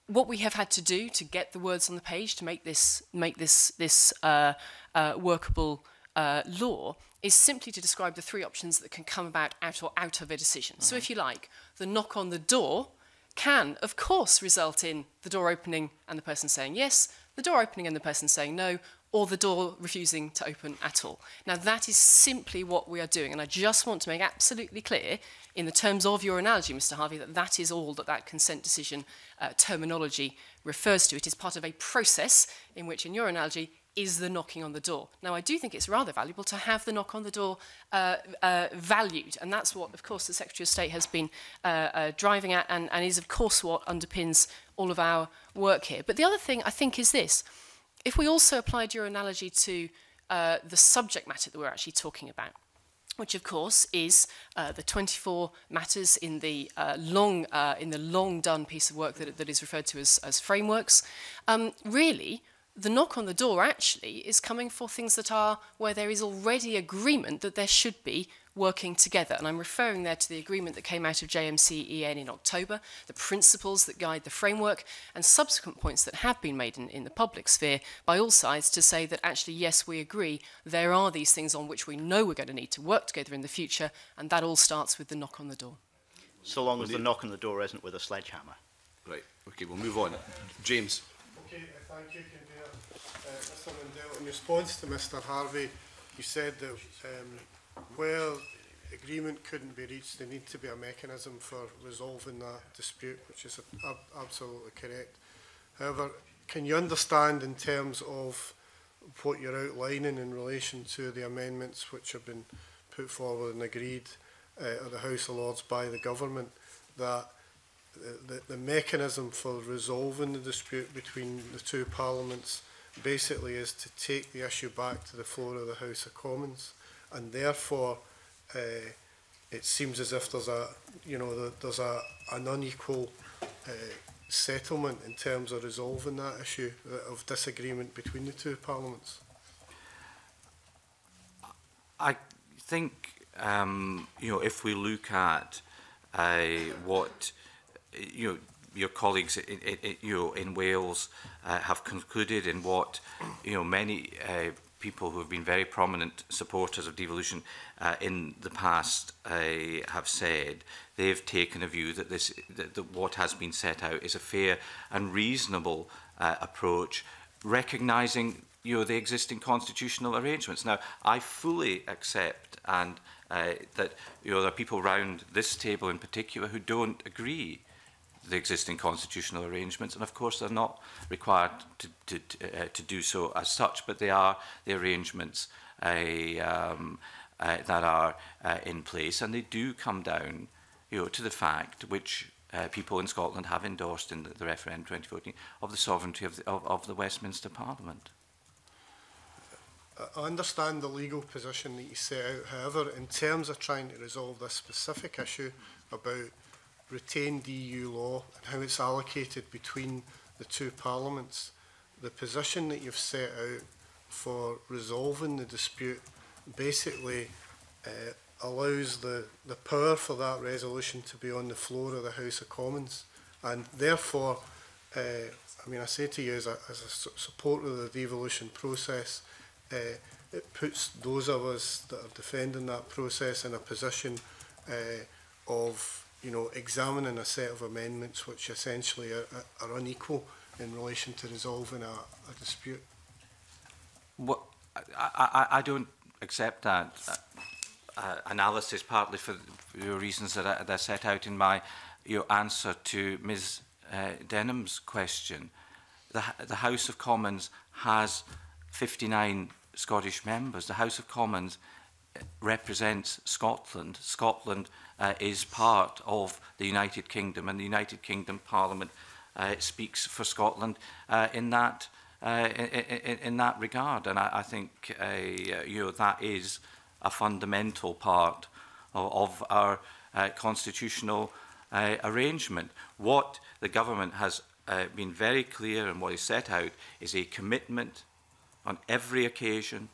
what we have had to do to get the words on the page to make this, make this, this uh, uh, workable uh, law is simply to describe the three options that can come about out or out of a decision. Mm-hmm. So if you like, the knock on the door can, of course, result in the door opening and the person saying yes, the door opening and the person saying no, or the door refusing to open at all. Now, that is simply what we are doing, and I just want to make absolutely clear, in the terms of your analogy, Mister Harvey, that that is all that that consent decision uh, terminology refers to. It is part of a process in which, in your analogy, is the knocking on the door. Now, I do think it's rather valuable to have the knock on the door uh, uh, valued, and that's what, of course, the Secretary of State has been uh, uh, driving at, and, and is, of course, what underpins all of our work here. But the other thing, I think, is this. If we also applied your analogy to uh, the subject matter that we're actually talking about, which of course is uh, the twenty-four matters in the uh, long, uh, in the long done piece of work that, that is referred to as, as frameworks, um, really the knock on the door actually is coming for things that are where there is already agreement that there should be working together. And I'm referring there to the agreement that came out of J M C E N in October, the principles that guide the framework, and subsequent points that have been made in, in the public sphere by all sides to say that actually, yes, we agree, there are these things on which we know we're going to need to work together in the future, and that all starts with the knock on the door. So long as the knock on the door isn't with a sledgehammer. Right, okay, we'll move on. James. Okay, thank you, uh, Mister Mundell. In response to Mister Harvey, you said that um, where agreement couldn't be reached, there needs to be a mechanism for resolving that dispute, which is ab absolutely correct. However, can you understand in terms of what you're outlining in relation to the amendments which have been put forward and agreed uh, at the House of Lords by the government, that the, the mechanism for resolving the dispute between the two parliaments basically is to take the issue back to the floor of the House of Commons? And therefore, uh, it seems as if there's a, you know, there's a an unequal uh, settlement in terms of resolving that issue of disagreement between the two parliaments. I think, um, you know, if we look at uh, what, you know, your colleagues, in, in, you know, in Wales uh, have concluded, and what, you know, many Uh, people who have been very prominent supporters of devolution uh, in the past uh, have said, they've taken a view that this, that, that what has been set out is a fair and reasonable uh, approach, recognising, you know, the existing constitutional arrangements. Now, I fully accept and uh, that, you know, there are people around this table in particular who don't agree the existing constitutional arrangements, and of course they're not required to, to, to, uh, to do so as such, but they are the arrangements uh, um, uh, that are uh, in place, and they do come down, you know, to the fact, which uh, people in Scotland have endorsed in the, the referendum twenty fourteen, of the sovereignty of the, of, of the Westminster Parliament. I understand the legal position that you set out, however, in terms of trying to resolve this specific issue about retained E U law and how it's allocated between the two parliaments, the position that you've set out for resolving the dispute basically uh, allows the, the power for that resolution to be on the floor of the House of Commons. And therefore, uh, I mean, I say to you as a, as a su supporter of the devolution process, uh, it puts those of us that are defending that process in a position uh, of, you know, examining a set of amendments which essentially are, are unequal in relation to resolving a, a dispute. Well, I, I, I don't accept that uh, uh, analysis, partly for the reasons that I, that I set out in my your answer to Miz Uh, Denham's question. The, the House of Commons has fifty-nine Scottish members. The House of Commons represents Scotland. Scotland uh, is part of the United Kingdom, and the United Kingdom Parliament uh, speaks for Scotland uh, in that uh, in, in, in that regard. And I, I think uh, you know, that is a fundamental part of, of our uh, constitutional uh, arrangement. What the government has uh, been very clear, and what is set out, is a commitment on every occasion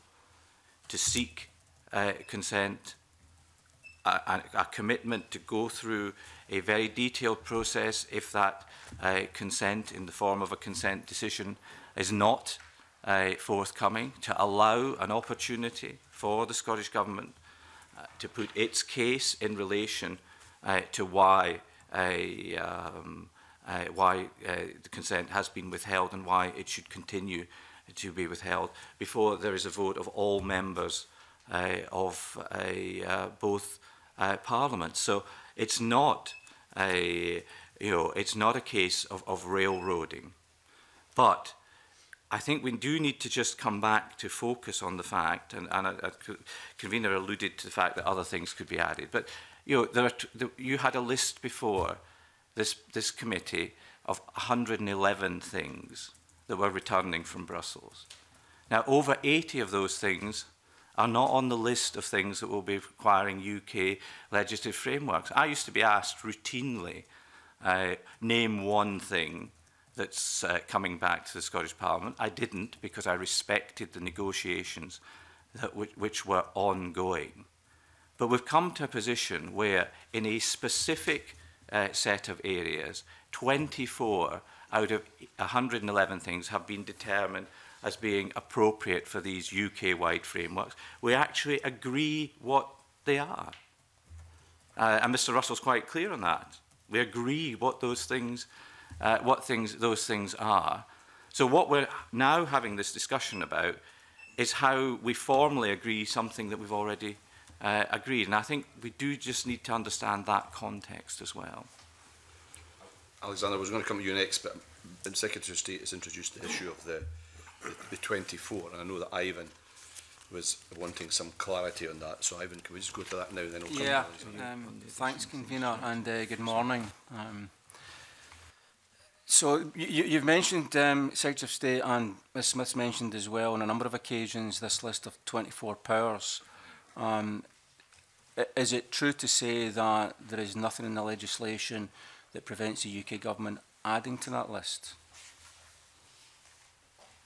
to seek Uh, consent, a, a commitment to go through a very detailed process if that uh, consent in the form of a consent decision is not uh, forthcoming to allow an opportunity for the Scottish Government uh, to put its case in relation uh, to why a um, Uh, why uh, the consent has been withheld and why it should continue to be withheld before there is a vote of all members uh, of a, uh, both uh, parliaments. So it's not a, you know, it's not a case of, of railroading. But I think we do need to just come back to focus on the fact, and, and a, a convener alluded to the fact that other things could be added. But you know, there are t the, you had a list before This, this committee of one hundred and eleven things that were returning from Brussels. Now, over eighty of those things are not on the list of things that will be requiring U K legislative frameworks. I used to be asked routinely, uh, name one thing that's uh, coming back to the Scottish Parliament. I didn't, because I respected the negotiations that which, which were ongoing. But we've come to a position where, in a specific Uh, set of areas, twenty-four out of one hundred and eleven things have been determined as being appropriate for these U K-wide frameworks. We actually agree what they are. Uh, and Mister Russell's quite clear on that. We agree what those things, uh, what things those things are. So what we're now having this discussion about is how we formally agree something that we've already Uh, agreed, and I think we do just need to understand that context as well. Alexander, I was going to come to you next, but the Secretary of State has introduced the issue of the, the, the twenty-four, and I know that Ivan was wanting some clarity on that. So Ivan, can we just go to that now, and then we'll come yeah, to Yeah, um, thanks, Convener, and uh, good morning. Um, so you, you've mentioned, um, Secretary of State, and Miz Smith's mentioned as well on a number of occasions, this list of twenty-four powers. Um, is it true to say that there is nothing in the legislation that prevents the U K government adding to that list?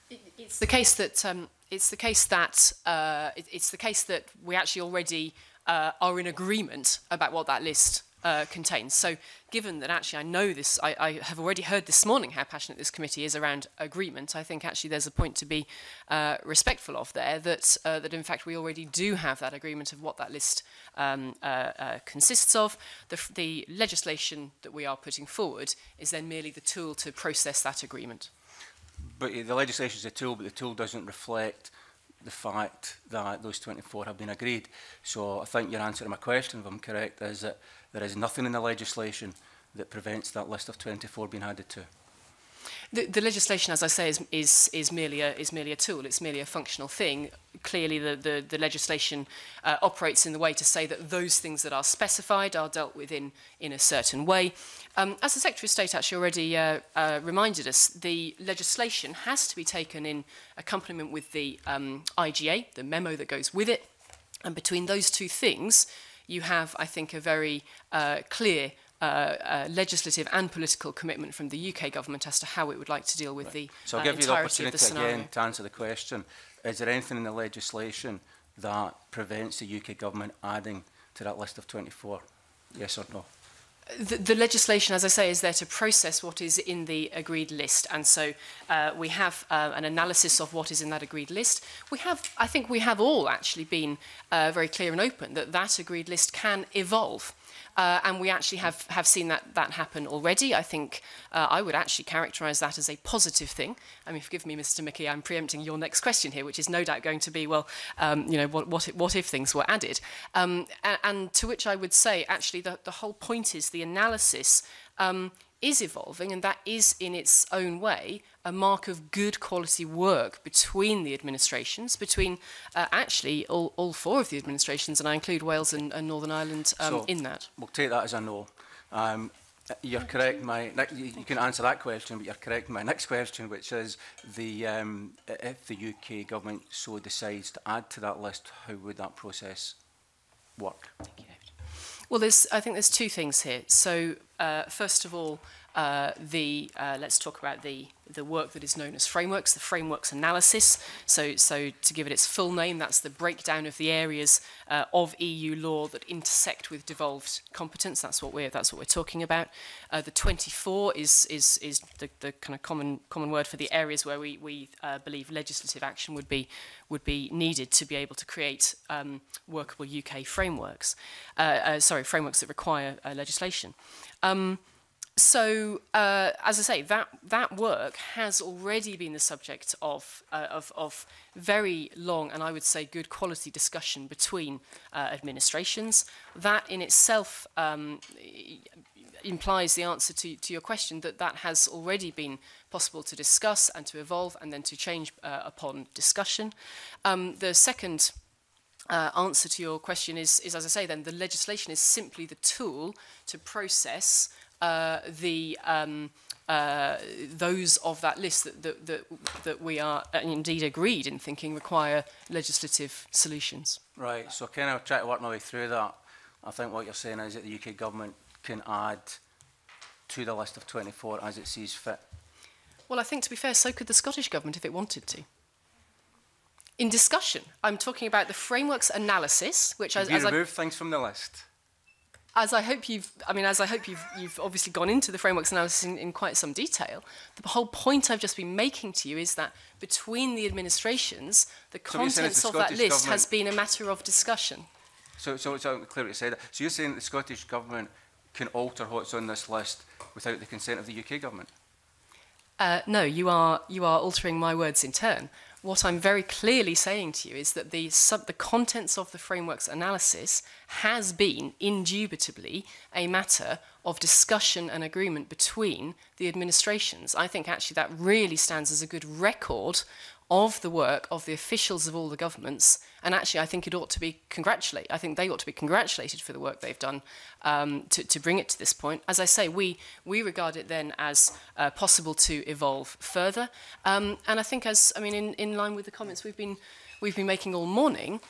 It, it's the case that um, it's the case that uh, it, it's the case that we actually already uh, are in agreement about what that list uh, contains. So, given that actually I know this, I, I have already heard this morning how passionate this committee is around agreement. I think actually there's a point to be uh, respectful of there, that, uh, that in fact we already do have that agreement of what that list um, uh, uh, consists of. The, the legislation that we are putting forward is then merely the tool to process that agreement. But the legislation is a tool, but the tool doesn't reflect the fact that those twenty-four have been agreed. So I think your answer to my question, if I'm correct, is that there is nothing in the legislation that prevents that list of twenty-four being added to. The, the legislation, as I say, is, is, is, merely a, is merely a tool. It's merely a functional thing. Clearly, the, the, the legislation uh, operates in the way to say that those things that are specified are dealt with in, in a certain way. Um, as the Secretary of State actually already uh, uh, reminded us, the legislation has to be taken in accompaniment with the um, I G A, the memo that goes with it. And between those two things, you have, I think, a very uh, clear Uh, uh, legislative and political commitment from the U K government as to how it would like to deal with right. the So I'll uh, give you the opportunity the again to answer the question. Is there anything in the legislation that prevents the U K government adding to that list of twenty-four? Yes or no? The, the legislation, as I say, is there to process what is in the agreed list. And so uh, we have uh, an analysis of what is in that agreed list. We have, I think we have all actually been uh, very clear and open that that agreed list can evolve. Uh, and we actually have, have seen that, that happen already. I think uh, I would actually characterise that as a positive thing. I mean, forgive me, Mr Mickey, I'm preempting your next question here, which is no doubt going to be, well, um, you know, what, what, if, what if things were added? Um, and, and to which I would say, actually, the, the whole point is the analysis um, is evolving, and that is, in its own way, a mark of good quality work between the administrations, between uh, actually all, all four of the administrations, and I include Wales and, and Northern Ireland um, so in that. We'll take that as a no. Um, you're correct, my, you, you can answer that question, but you're correct my next question, which is the, um, if the U K government so decides to add to that list, how would that process work? Thank you, David. Well, there's, I think there's two things here. So, uh, first of all, uh, the uh, let's talk about the the work that is known as frameworks, the frameworks analysis. So, so to give it its full name, that's the breakdown of the areas uh, of E U law that intersect with devolved competence. That's what we're that's what we're talking about. Uh, the twenty-four is is is the, the kind of common common word for the areas where we we uh, believe legislative action would be would be needed to be able to create um, workable U K frameworks. Uh, uh, sorry, frameworks that require uh, legislation. Um, So, uh, as I say, that that work has already been the subject of uh, of, of very long and I would say good quality discussion between uh, administrations. That in itself um, implies the answer to, to your question that that has already been possible to discuss and to evolve and then to change uh, upon discussion. Um, the second Uh, answer to your question is, is, as I say then, the legislation is simply the tool to process uh, the um, uh, those of that list that, that, that, that we are indeed agreed in thinking require legislative solutions. Right, so can I try to work my way through that? I think what you're saying is that the U K government can add to the list of twenty-four as it sees fit. Well, I think, to be fair, so could the Scottish government if it wanted to. In discussion, I'm talking about the frameworks analysis, which as, you as remove I, things from the list. As I hope you've, I mean, as I hope you've, you've obviously gone into the frameworks analysis in, in quite some detail. The whole point I've just been making to you is that between the administrations, the so contents the of that list has been a matter of discussion. So, so, so clear what you said. So you're saying that the Scottish government can alter what's on this list without the consent of the U K government? Uh, no, you are you are altering my words in turn. What I'm very clearly saying to you is that the, sub, the contents of the framework's analysis has been indubitably a matter of discussion and agreement between the administrations. I think actually that really stands as a good record of the work of the officials of all the governments, and actually I think it ought to be congratulated. I think they ought to be congratulated for the work they've done um, to, to bring it to this point. As I say, we, we regard it then as uh, possible to evolve further, um, and I think as, I mean, in, in line with the comments we've been, we've been making all morning,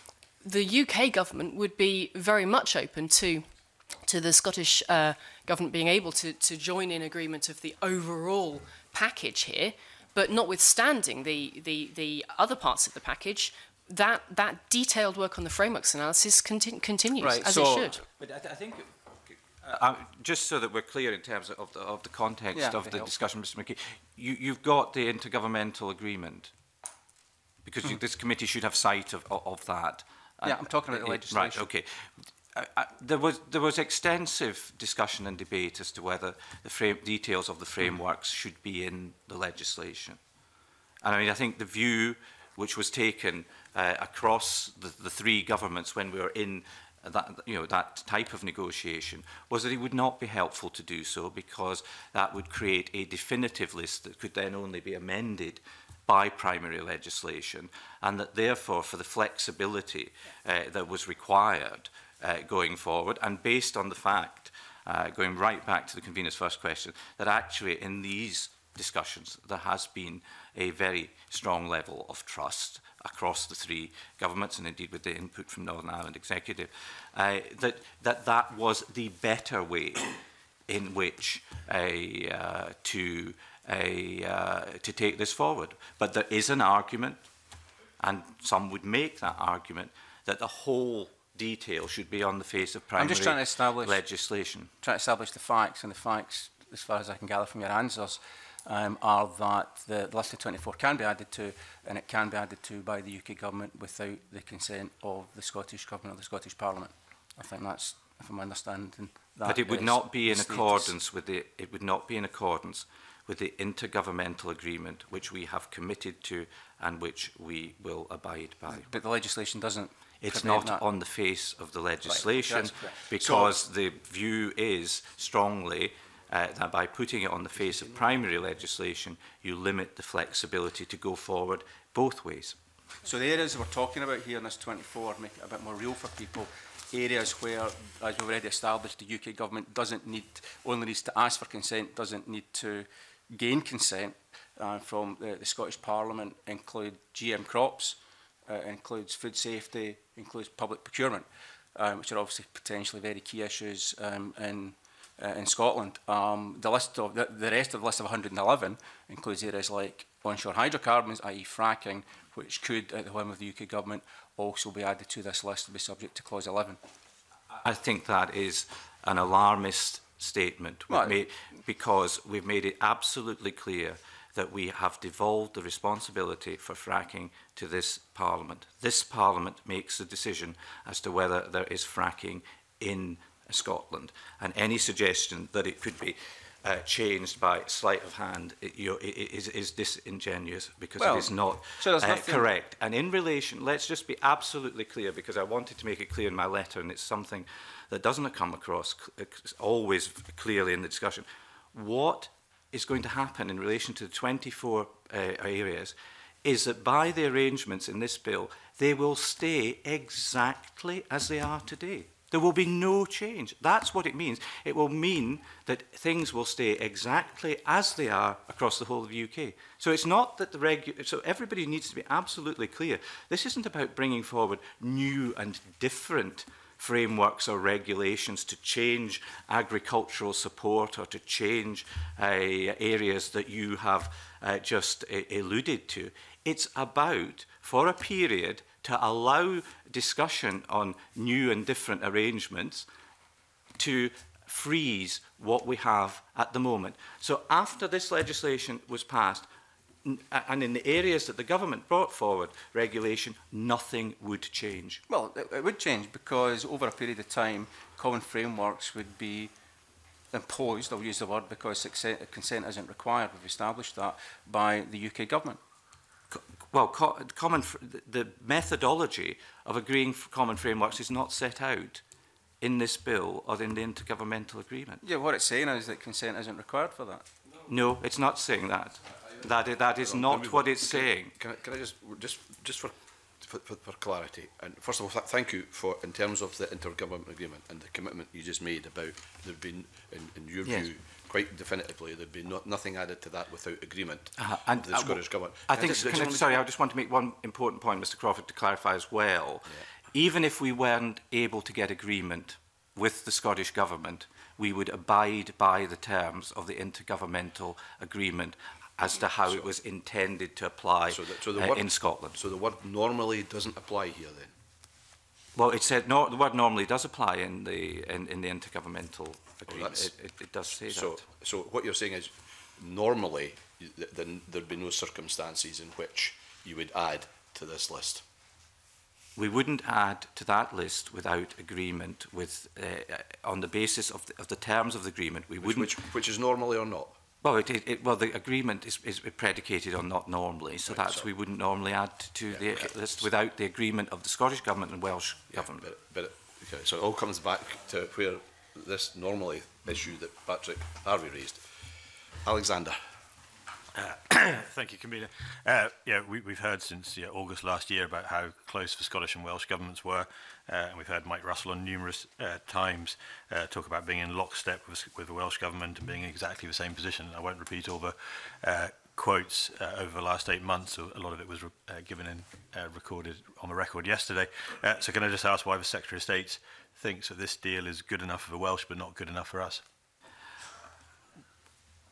the U K government would be very much open to to the Scottish uh, government being able to, to join in agreement of the overall package here. But notwithstanding the, the, the other parts of the package, that, that detailed work on the frameworks analysis conti continues, right, as so it should. But I, th I think, uh, uh, just so that we're clear in terms of the, of the context yeah, of the helpful. discussion, Mister McKee, you, you've got the intergovernmental agreement, because mm. you, this committee should have sight of, of, of that. Yeah, uh, I'm talking about the legislation. Right, OK. I, I, there was there was extensive discussion and debate as to whether the frame, details of the frameworks should be in the legislation, and I mean I think the view which was taken uh, across the, the three governments when we were in that you know that type of negotiation was that it would not be helpful to do so because that would create a definitive list that could then only be amended by primary legislation, and that therefore for the flexibility uh, that was required. Uh, going forward, and based on the fact, uh, going right back to the convener's first question, that actually in these discussions there has been a very strong level of trust across the three governments, and indeed with the input from Northern Ireland Executive, uh, that, that that was the better way in which a, uh, to, a, uh, to take this forward. But there is an argument, and some would make that argument, that the whole detail should be on the face of primary I'm just trying to establish, legislation. Trying to establish the facts, and the facts, as far as I can gather from your answers, um, are that the, the list of twenty-four can be added to, and it can be added to by the U K government without the consent of the Scottish government or the Scottish Parliament. I think that's, if I'm understanding that. But it would not be in status. accordance with the. It would not be in accordance with the intergovernmental agreement which we have committed to and which we will abide by. But the legislation doesn't. It's not that. on the face of the legislation right. because so, the view is strongly uh, that by putting it on the face of primary legislation, you limit the flexibility to go forward both ways. So the areas we're talking about here in this twenty-four, make it a bit more real for people, areas where, as we've already established, the U K government doesn't need, only needs to ask for consent, doesn't need to gain consent uh, from the, the Scottish Parliament include G M crops, Uh, includes food safety, includes public procurement, um, which are obviously potentially very key issues um, in uh, in Scotland. Um, the list of the, the rest of the list of one hundred and eleven includes areas like onshore hydrocarbons, that is fracking, which could, at the whim of the U K government, also be added to this list and be subject to clause eleven. I think that is an alarmist statement, we've made, because we've made it absolutely clear that we have devolved the responsibility for fracking to this Parliament. This Parliament makes the decision as to whether there is fracking in Scotland, and any suggestion that it could be uh, changed by sleight of hand it, you know, it, it is, is disingenuous, because well, it is not so uh, correct. And in relation, let's just be absolutely clear, because I wanted to make it clear in my letter, and it's something that doesn't come across always clearly in the discussion. What is going to happen in relation to the twenty-four uh, areas is that by the arrangements in this bill, they will stay exactly as they are today. There will be no change. That's what it means. It will mean that things will stay exactly as they are across the whole of the U K. So it's not that the regu- so everybody needs to be absolutely clear. This isn't about bringing forward new and different frameworks or regulations to change agricultural support or to change uh, areas that you have uh, just uh, alluded to. It's about, for a period, to allow discussion on new and different arrangements to freeze what we have at the moment. So after this legislation was passed, and in the areas that the government brought forward regulation, nothing would change. Well, it, it would change, because over a period of time, common frameworks would be imposed, I'll use the word, because consent isn't required, we've established that, by the U K government. Co well, co common fr the methodology of agreeing for common frameworks is not set out in this bill or in the intergovernmental agreement. Yeah, what it's saying is that consent isn't required for that. No, no, it's not saying that. That is, that is not what it's saying. Can I, can I just, just, just for, for, for clarity, and first of all, th thank you for, in terms of the intergovernmental agreement and the commitment you just made about there'd been, in, in your yes. view, quite definitively, there'd be not, nothing added to that without agreement uh, and, of the uh, Scottish well, Government. I think, I just, can I, sorry, I just want to make one important point, Mister Crawford, to clarify as well. Yeah. Even if we weren't able to get agreement with the Scottish Government, we would abide by the terms of the intergovernmental agreement as to how so, it was intended to apply so the, so the uh, word, in Scotland. So the word normally doesn't apply here then? Well, it said no, the word normally does apply in the, in, in the intergovernmental agreement. Oh, it, it, it does say so, that. So what you're saying is normally th then there'd be no circumstances in which you would add to this list? We wouldn't add to that list without agreement with, uh, on the basis of the, of the terms of the agreement. We wouldn't, which, which, which is normally or not? Well, it, it, it, well, the agreement is, is predicated on not normally, so right, that's so we wouldn't normally add to yeah, the okay. list without the agreement of the Scottish Government and Welsh yeah, Government. But, but it, okay, so it all comes back to where this normally issue that Patrick Harvey raised. Alexander. Uh, thank you, Convener. Uh, yeah, we, we've heard since yeah, August last year about how close the Scottish and Welsh governments were, uh, and we've heard Mike Russell on numerous uh, times uh, talk about being in lockstep with, with the Welsh government and being in exactly the same position. I won't repeat all the uh, quotes uh, over the last eight months. A lot of it was re uh, given and uh, recorded on the record yesterday. Uh, so can I just ask why the Secretary of State thinks that this deal is good enough for the Welsh but not good enough for us?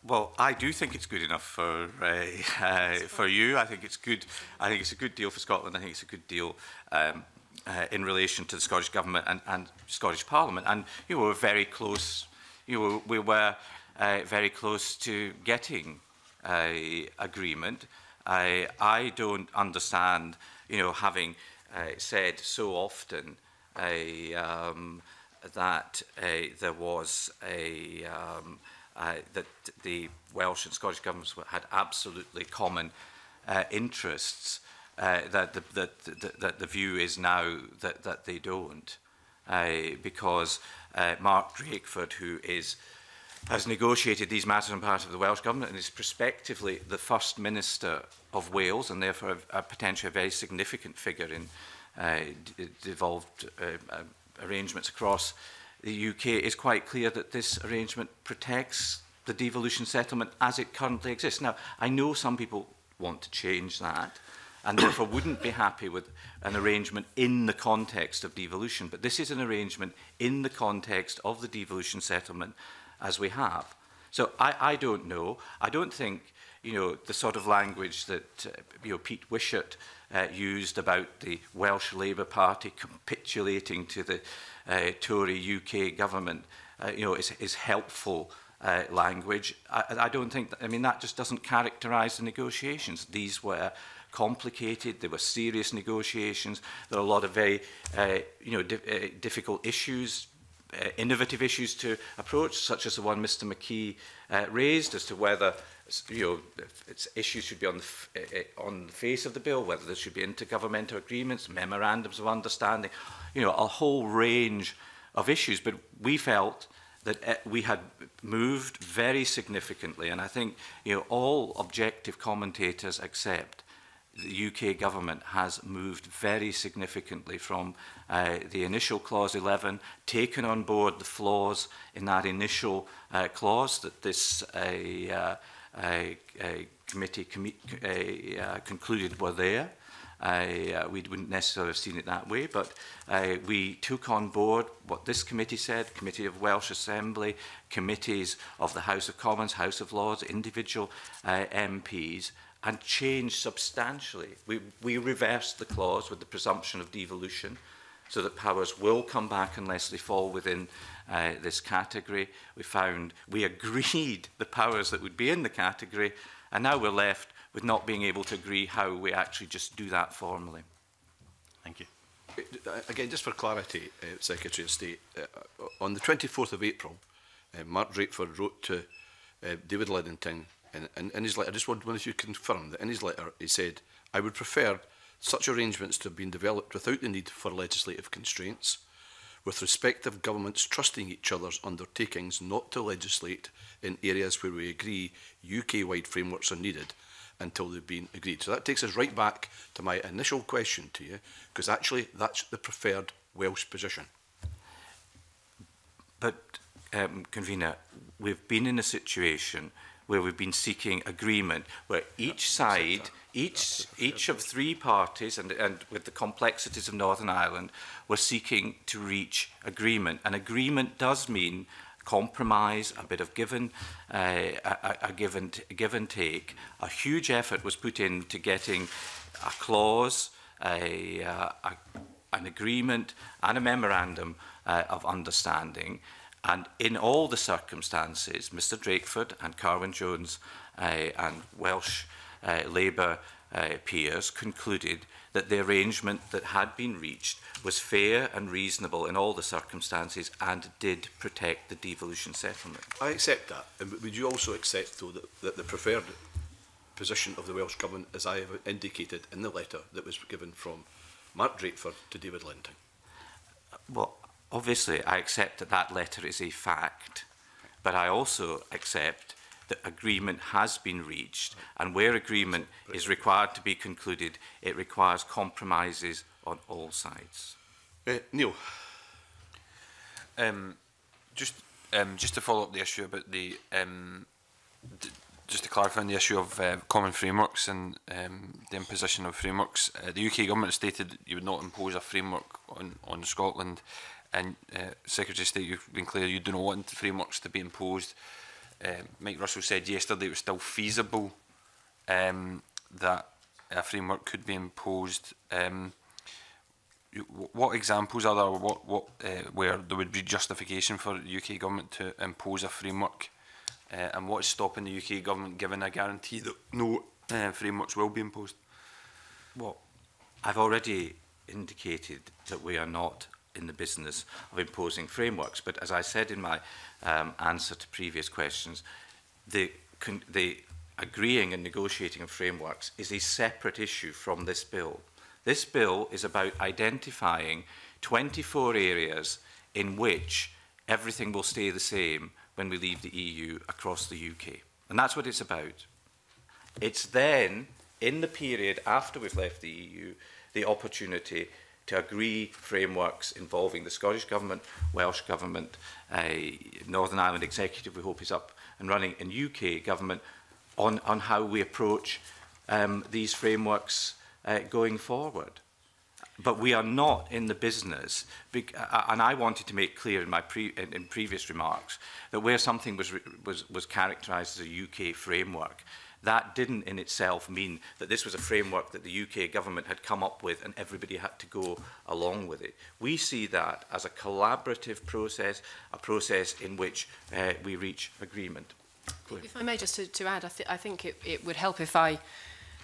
Well, I do think it's good enough for uh, uh, for you. I think it's good. I think it's a good deal for Scotland. I think it's a good deal um, uh, in relation to the Scottish Government and, and Scottish Parliament. And you know, we're very close. You know, we were uh, very close to getting uh, agreement. I I don't understand. You know, having uh, said so often uh, um, that uh, there was a. Um, Uh, that the Welsh and Scottish governments had absolutely common uh, interests, uh, that, the, that, the, that the view is now that, that they don't. Uh, because uh, Mark Drakeford, who is, has negotiated these matters on behalf of the Welsh government and is prospectively the First Minister of Wales and therefore a, a potentially a very significant figure in uh, d devolved uh, uh, arrangements across the U K, is quite clear that this arrangement protects the devolution settlement as it currently exists. Now, I know some people want to change that and therefore wouldn't be happy with an arrangement in the context of devolution, but this is an arrangement in the context of the devolution settlement as we have. So I, I don't know. I don't think, you know, the sort of language that uh, you know, Pete Wishart uh, used about the Welsh Labour Party capitulating to the uh, Tory U K government, uh, you know, is, is helpful uh, language. I, I don't think, that, I mean, that just doesn't characterise the negotiations. These were complicated. There were serious negotiations. There are a lot of very, uh, you know, di uh, difficult issues, uh, innovative issues to approach, such as the one Mister McKee uh, raised as to whether, you know, its issues should be on the f uh, on the face of the bill, whether there should be intergovernmental agreements, memorandums of understanding, you know, a whole range of issues. But we felt that we had moved very significantly, and I think, you know, all objective commentators accept the U K government has moved very significantly from uh, the initial clause eleven, taken on board the flaws in that initial uh, clause that this uh, uh, uh, committee com uh, concluded were there. Uh, uh, we wouldn't necessarily have seen it that way, but uh, we took on board what this committee said, Committee of Welsh Assembly, committees of the House of Commons, House of Lords, individual uh, M Ps, and changed substantially. We, we reversed the clause with the presumption of devolution, so that powers will come back unless they fall within uh, this category. We found, we agreed the powers that would be in the category, and now we're left with not being able to agree how we actually just do that formally. Thank you. Again, just for clarity, uh, Secretary of State, uh, on the twenty-fourth of April, uh, Mark Drakeford wrote to uh, David Lidington. In, in, in his letter, I just wondered if you confirm that in his letter he said, "I would prefer such arrangements to have been developed without the need for legislative constraints, with respective governments trusting each other's undertakings not to legislate in areas where we agree U K-wide frameworks are needed until they've been agreed." So that takes us right back to my initial question to you, because actually that's the preferred Welsh position. But, um, Convener, we've been in a situation where we've been seeking agreement, where each side, each, each of three parties, and, and with the complexities of Northern Ireland, were seeking to reach agreement. And agreement does mean compromise, a bit of given, uh, a, a give and, give and take. A huge effort was put into getting a clause, a, uh, a, an agreement, and a memorandum uh, of understanding. And in all the circumstances, Mister Drakeford and Carwyn Jones uh, and Welsh uh, Labour uh, peers concluded that the arrangement that had been reached was fair and reasonable in all the circumstances and did protect the devolution settlement. I accept that. And would you also accept, though, that, that the preferred position of the Welsh Government, as I have indicated in the letter that was given from Mark Drakeford to David Lidington? Well, obviously, I accept that that letter is a fact, but I also accept that agreement has been reached, and where agreement is required to be concluded, it requires compromises on all sides. Uh, Neil. Um, just, um, just to follow up the issue about the, um, d just to clarify on the issue of uh, common frameworks and um, the imposition of frameworks, uh, the U K government stated that you would not impose a framework on, on Scotland. And uh, Secretary of State, you've been clear you do not want frameworks to be imposed. Uh, Mike Russell said yesterday it was still feasible um, that a framework could be imposed. Um, what examples are there what, what, uh, where there would be justification for the U K government to impose a framework? Uh, and what is stopping the U K government giving a guarantee that no uh, frameworks will be imposed? Well, I've already indicated that we are not in the business of imposing frameworks. But as I said in my um, answer to previous questions, the, con the agreeing and negotiating of frameworks is a separate issue from this bill. This bill is about identifying twenty-four areas in which everything will stay the same when we leave the E U across the U K. And that's what it's about. It's then, in the period after we've left the E U, the opportunity to agree frameworks involving the Scottish Government, Welsh Government, uh, Northern Ireland Executive, we hope is up and running, and U K Government on, on how we approach um, these frameworks uh, going forward. But we are not in the business, and I wanted to make clear in my pre, in, in previous remarks that where something was, was, was characterised as a U K framework, that didn't in itself mean that this was a framework that the U K government had come up with and everybody had to go along with it. We see that as a collaborative process, a process in which uh, we reach agreement. Chloe. If I may, just to, to add, I, th I think it, it would help if I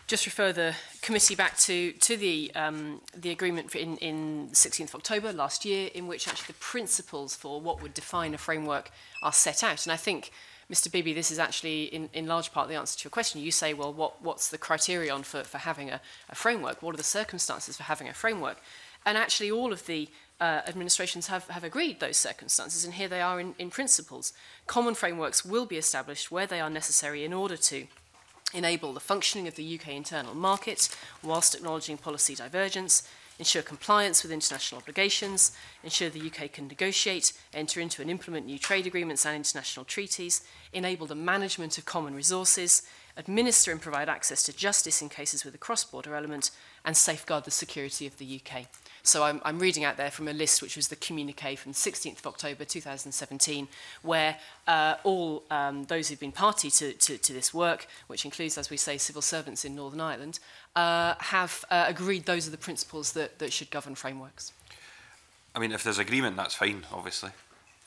just refer the committee back to, to the, um, the agreement in, in sixteenth of October last year, in which actually the principles for what would define a framework are set out. And I think, Mister Beebe, this is actually in, in large part the answer to your question. You say, well, what, what's the criterion for, for having a, a framework? What are the circumstances for having a framework? And actually all of the uh, administrations have, have agreed those circumstances, and here they are in, in principles. Common frameworks will be established where they are necessary in order to enable the functioning of the U K internal market whilst acknowledging policy divergence, ensure compliance with international obligations, ensure the U K can negotiate, enter into and implement new trade agreements and international treaties, enable the management of common resources, administer and provide access to justice in cases with a cross-border element, and safeguard the security of the U K. So I'm, I'm reading out there from a list which was the communique from sixteenth of October two thousand seventeen, where uh, all um, those who've been party to, to, to this work, which includes, as we say, civil servants in Northern Ireland, uh, have uh, agreed those are the principles that, that should govern frameworks. I mean, if there's agreement, that's fine, obviously.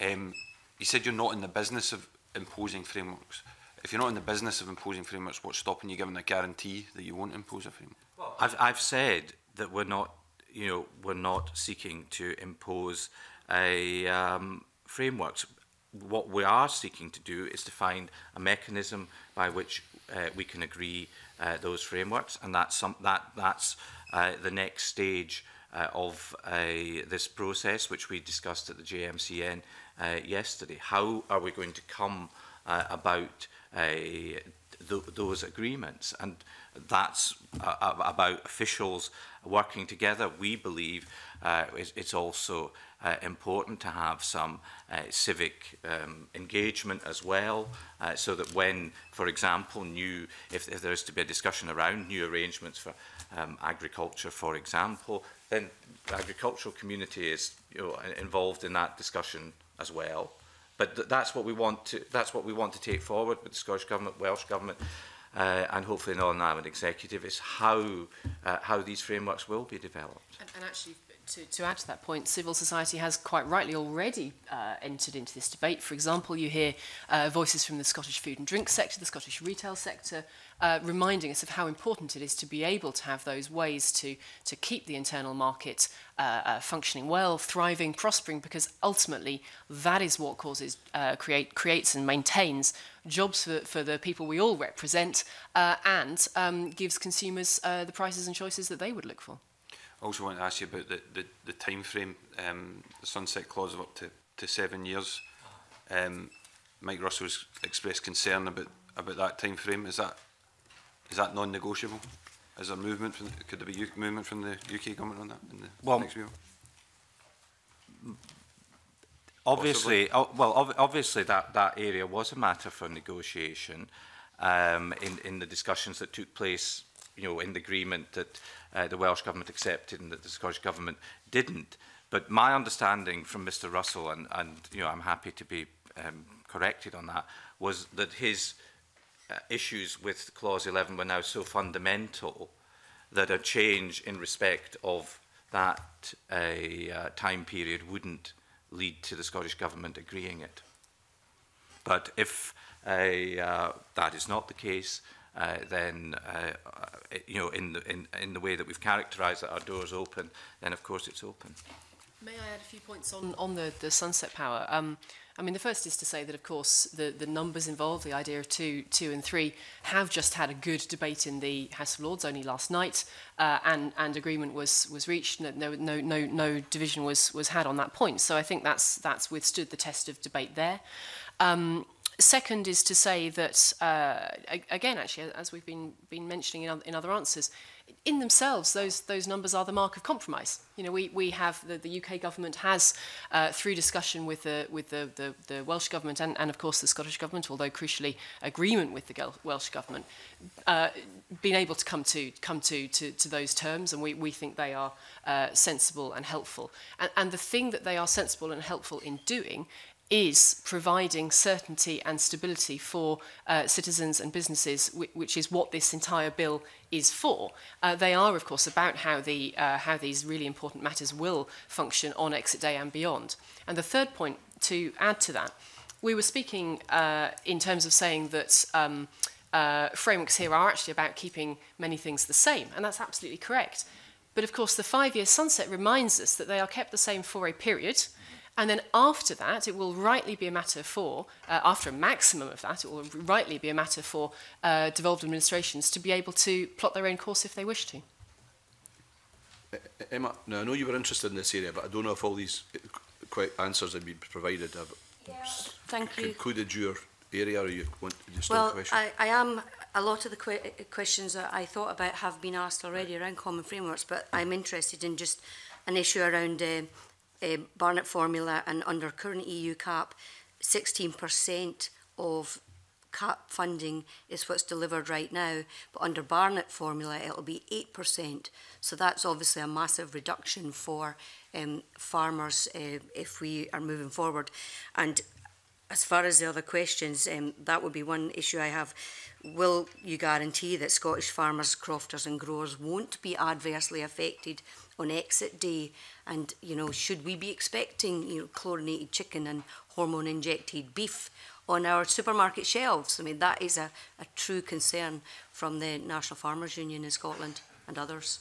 Um, you said you're not in the business of imposing frameworks. If you're not in the business of imposing frameworks, what's stopping you giving a guarantee that you won't impose a framework? Well, I've, I've said that we're not, you know, we're not seeking to impose a um, frameworks. What we are seeking to do is to find a mechanism by which uh, we can agree uh, those frameworks, and that's some, that that's uh, the next stage uh, of uh, this process, which we discussed at the J M C(E N) uh, yesterday. How are we going to come uh, about Uh, th those agreements? And that's uh, about officials working together. We believe uh, it's also uh, important to have some uh, civic um, engagement as well, uh, so that when, for example, new, if, if there is to be a discussion around new arrangements for um, agriculture, for example, then the agricultural community is, you know, involved in that discussion as well. But th that's what we want to. That's what we want to take forward with the Scottish Government, Welsh Government, uh, and hopefully Northern Ireland Executive, is how uh, how these frameworks will be developed. And, and actually, to, to add to that point, civil society has quite rightly already uh, entered into this debate. For example, you hear uh, voices from the Scottish food and drink sector, the Scottish retail sector, uh, reminding us of how important it is to be able to have those ways to to keep the internal market Uh, uh, functioning well, thriving, prospering, because ultimately that is what causes, uh, create, creates and maintains jobs for, for the people we all represent, uh, and um, gives consumers uh, the prices and choices that they would look for. I also want to ask you about the, the, the time frame, um, the sunset clause of up to, to seven years. Um, Mike Russell's expressed concern about, about that time frame. Is that, is that non-negotiable? Is there movement from, could there be U movement from the U K government on that in the well, next year? Obviously, oh, well, ob obviously that that area was a matter for negotiation um, in in the discussions that took place, you know, in the agreement that uh, the Welsh government accepted and that the Scottish government didn't. But my understanding from Mister Russell, and and you know, I'm happy to be um, corrected on that, was that his Uh, issues with Clause eleven were now so fundamental that a change in respect of that uh, uh, time period wouldn't lead to the Scottish Government agreeing it. But if uh, uh, that is not the case, uh, then uh, uh, you know, in the, in, in the way that we've characterised that our door's open, then of course it's open. May I add a few points on, on the, the sunset power? Um, I mean, the first is to say that, of course, the, the numbers involved, the idea of two, two and three, have just had a good debate in the House of Lords only last night, uh, and, and agreement was, was reached. No, no, no, no division was, was had on that point. So I think that's, that's withstood the test of debate there. Um, second is to say that, uh, again, actually, as we've been, been mentioning in other, in other answers, in themselves, those those numbers are the mark of compromise. You know, we we have the, the U K government has, uh, through discussion with the with the the, the Welsh government and, and of course the Scottish government, although crucially agreement with the Welsh government, uh, been able to come to come to to, to those terms, and we we think they are uh, sensible and helpful. And, and the thing that they are sensible and helpful in doing is providing certainty and stability for uh, citizens and businesses, which, which is what this entire bill is for. Uh, they are, of course, about how the uh, how these really important matters will function on exit day and beyond. And the third point to add to that, we were speaking uh, in terms of saying that um, uh, frameworks here are actually about keeping many things the same, and that's absolutely correct. But of course, the five-year sunset reminds us that they are kept the same for a period. And then after that, it will rightly be a matter for, uh, after a maximum of that, it will rightly be a matter for uh, devolved administrations to be able to plot their own course if they wish to. Emma, now I know you were interested in this area, but I don't know if all these quite answers have been provided. Have yeah. Thank you. Concluded your area, or you want to just well, question? Well, I, I am. A lot of the que questions that I thought about have been asked already around common frameworks, but I'm interested in just an issue around. Uh, Uh, Barnett formula, and under current E U cap, sixteen percent of cap funding is what's delivered right now, but under Barnett formula it'll be eight percent. So that's obviously a massive reduction for um, farmers uh, if we are moving forward. And as far as the other questions, um, that would be one issue I have. Will you guarantee that Scottish farmers, crofters and growers won't be adversely affected on exit day? And, you know, should we be expecting, you know, chlorinated chicken and hormone-injected beef on our supermarket shelves? I mean, that is a, a true concern from the National Farmers Union in Scotland and others.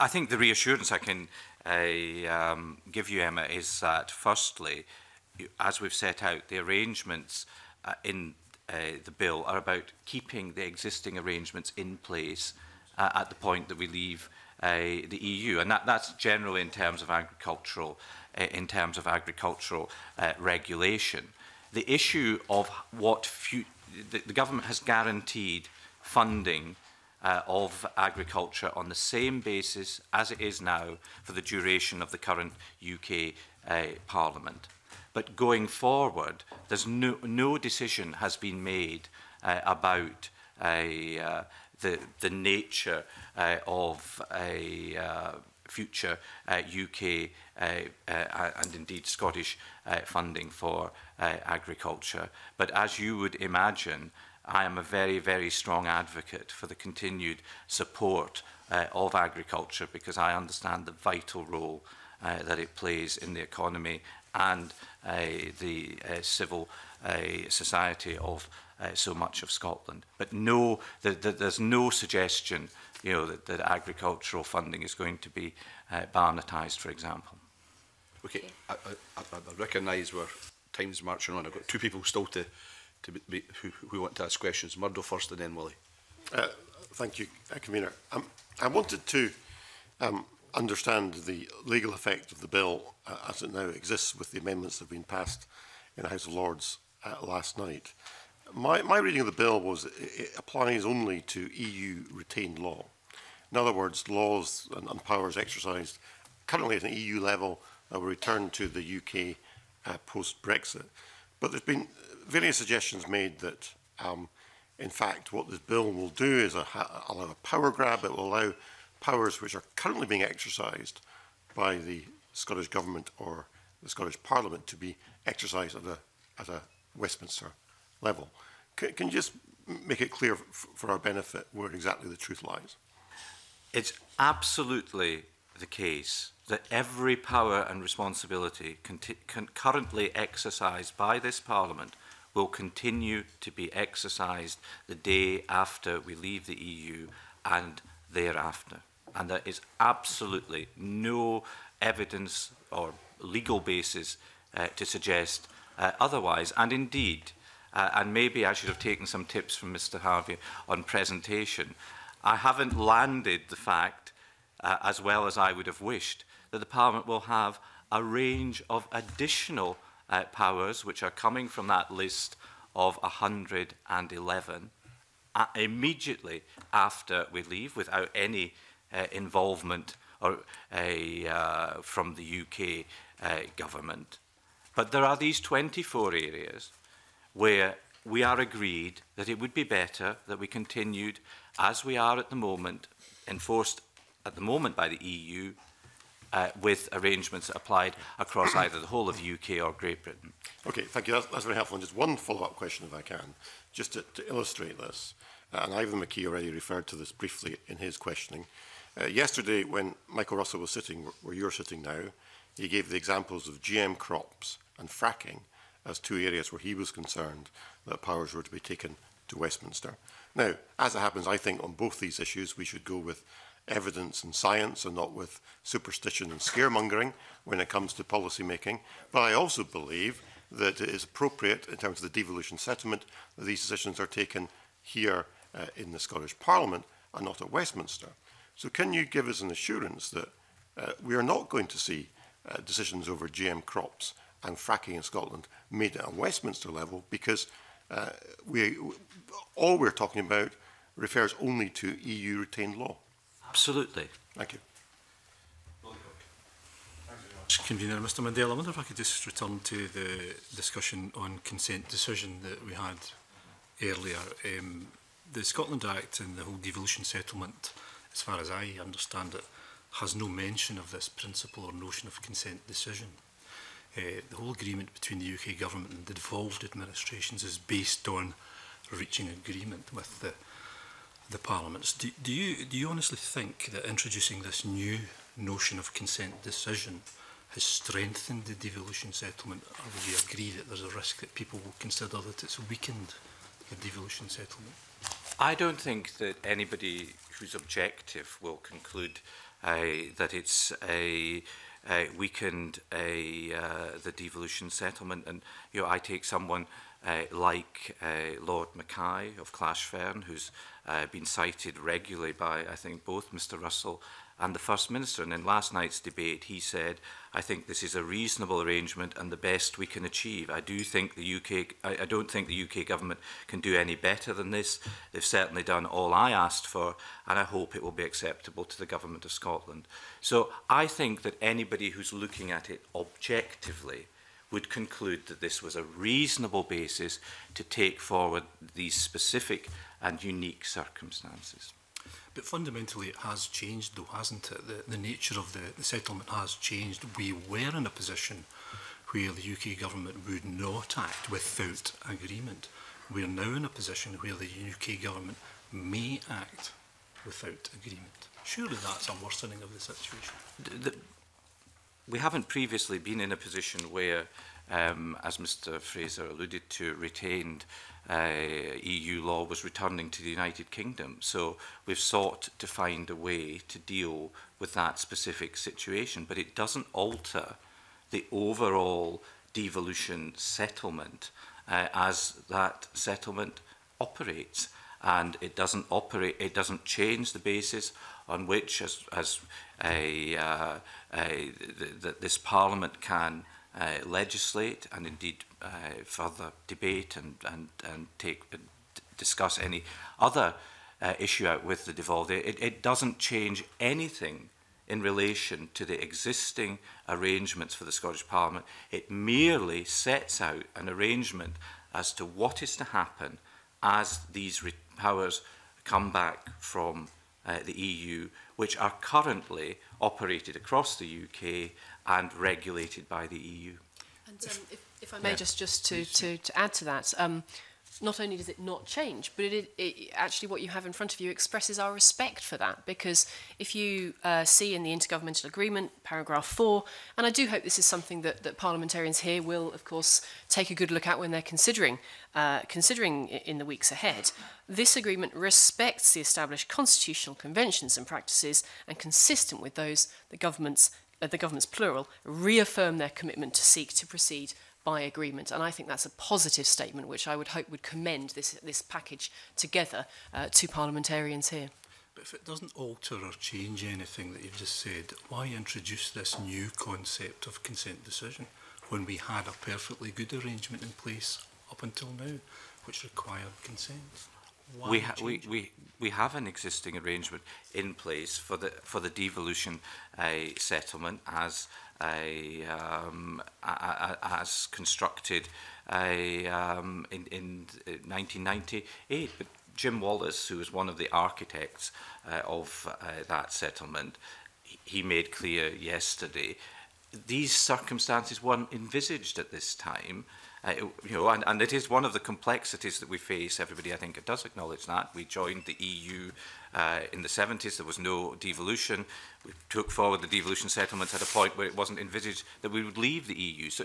I think the reassurance I can uh, um, give you, Emma, is that, firstly, as we've set out, the arrangements uh, in uh, the bill are about keeping the existing arrangements in place uh, at the point that we leave Uh, the E U, and that, that's generally in terms of agricultural, uh, in terms of agricultural uh, regulation. The issue of what few, the, the government has guaranteed funding uh, of agriculture on the same basis as it is now for the duration of the current U K uh, Parliament. But going forward, there's no, no decision has been made uh, about a. Uh, The, the nature uh, of a uh, future uh, U K uh, uh, and indeed Scottish uh, funding for uh, agriculture. But as you would imagine, I am a very, very strong advocate for the continued support uh, of agriculture, because I understand the vital role uh, that it plays in the economy and uh, the uh, civil uh, society of Uh, so much of Scotland. But no, the, the, there's no suggestion, you know, that, that agricultural funding is going to be uh, Barnettised, for example. Okay, okay. I, I, I recognise we're time's marching on. I've got two people still to, to be, who, who want to ask questions. Murdo first, and then Willie. Uh, thank you, uh, Convener. Um, I wanted to um, understand the legal effect of the bill uh, as it now exists, with the amendments that have been passed in the House of Lords uh, last night. My, my reading of the bill was it applies only to E U retained law. In other words, laws and, and powers exercised currently at an E U level uh, were returned to the U K uh, post-Brexit. But there's been various suggestions made that, um, in fact, what this bill will do is a, allow a power grab. It will allow powers which are currently being exercised by the Scottish Government or the Scottish Parliament to be exercised at a, at a Westminster level. Can, can you just make it clear for our benefit where exactly the truth lies? It's absolutely the case that every power and responsibility currently exercised by this Parliament will continue to be exercised the day after we leave the E U and thereafter. And there is absolutely no evidence or legal basis uh, to suggest uh, otherwise. And indeed, Uh, and maybe I should have taken some tips from Mister Harvey on presentation. I haven't landed the fact, uh, as well as I would have wished, that the Parliament will have a range of additional uh, powers which are coming from that list of one hundred and eleven uh, immediately after we leave without any uh, involvement or, uh, uh, from the U K uh, government. But there are these twenty-four areas where we are agreed that it would be better that we continued as we are at the moment, enforced at the moment by the E U, uh, with arrangements that applied across either the whole of the U K or Great Britain. Okay, thank you. That's, that's very helpful. And just one follow-up question, if I can, just to, to illustrate this. Uh, and Ivan McKee already referred to this briefly in his questioning. Uh, yesterday, when Michael Russell was sitting, where you're sitting now, he gave the examples of G M crops and fracking as two areas where he was concerned that powers were to be taken to Westminster. Now, as it happens, I think on both these issues we should go with evidence and science and not with superstition and scaremongering when it comes to policy making. But I also believe that it is appropriate in terms of the devolution settlement that these decisions are taken here uh, in the Scottish Parliament and not at Westminster. So can you give us an assurance that uh, we are not going to see uh, decisions over G M crops and fracking in Scotland made at a Westminster level, because uh, we, all we're talking about refers only to E U retained law? Absolutely. Thank you. Convener, Mr Mundell, I wonder if I could just return to the discussion on consent decision that we had earlier. Um, the Scotland Act and the whole devolution settlement, as far as I understand it, has no mention of this principle or notion of consent decision. Uh, the whole agreement between the U K government and the devolved administrations is based on reaching agreement with the, the parliaments. Do, do, you, do you honestly think that introducing this new notion of consent decision has strengthened the devolution settlement, or would you agree that there's a risk that people will consider that it's weakened the devolution settlement? I don't think that anybody who's objective will conclude uh, that it's a... Uh, weakened a, uh, the devolution settlement. And you know, I take someone uh, like uh, Lord Mackay of Clashfern, who's uh, been cited regularly by, I think, both Mister Russell and the First Minister. And in last night's debate, he said, I think this is a reasonable arrangement and the best we can achieve. I do think the U K, I, I don't think the U K government can do any better than this. They've certainly done all I asked for, and I hope it will be acceptable to the Government of Scotland. So I think that anybody who's looking at it objectively would conclude that this was a reasonable basis to take forward these specific and unique circumstances. But fundamentally it has changed though, hasn't it? The, the nature of the, the settlement has changed. We were in a position where the U K government would not act without agreement. We are now in a position where the U K government may act without agreement. Surely that's a worsening of the situation. The, the, we haven't previously been in a position where, um, as Mister Fraser alluded to, retained Uh, E U law was returning to the United Kingdom. So we've sought to find a way to deal with that specific situation, but it doesn't alter the overall devolution settlement uh, as that settlement operates. And it doesn't operate, it doesn't change the basis on which as, as a, uh, a, th th this Parliament can Uh, legislate and indeed uh, further debate and, and, and take, uh, discuss any other uh, issue out with the devolved. It, it doesn't change anything in relation to the existing arrangements for the Scottish Parliament. It merely sets out an arrangement as to what is to happen as these re powers come back from uh, the E U, which are currently operated across the U K and regulated by the E U. And um, if, if I may, yeah. just, just to, to, to add to that, um, not only does it not change, but it, it, actually what you have in front of you expresses our respect for that, because if you uh, see in the Intergovernmental Agreement, paragraph four, and I do hope this is something that, that parliamentarians here will, of course, take a good look at when they're considering, uh, considering in the weeks ahead, this agreement respects the established constitutional conventions and practices and consistent with those the government's the governments, plural, reaffirm their commitment to seek to proceed by agreement. And I think that's a positive statement, which I would hope would commend this, this package together uh, to parliamentarians here. But if it doesn't alter or change anything that you've just said, why introduce this new concept of consent decision when we had a perfectly good arrangement in place up until now, which required consent? We, ha we, we, we have an existing arrangement in place for the, for the devolution uh, settlement as, uh, um, as constructed uh, um, in, in nineteen ninety-eight. But Jim Wallace, who was one of the architects uh, of uh, that settlement, he made clear yesterday these circumstances weren't envisaged at this time. Uh, you know, and, and it is one of the complexities that we face. Everybody, I think, does acknowledge that. We joined the E U uh, in the seventies. There was no devolution. We took forward the devolution settlements at a point where it wasn't envisaged that we would leave the E U. So,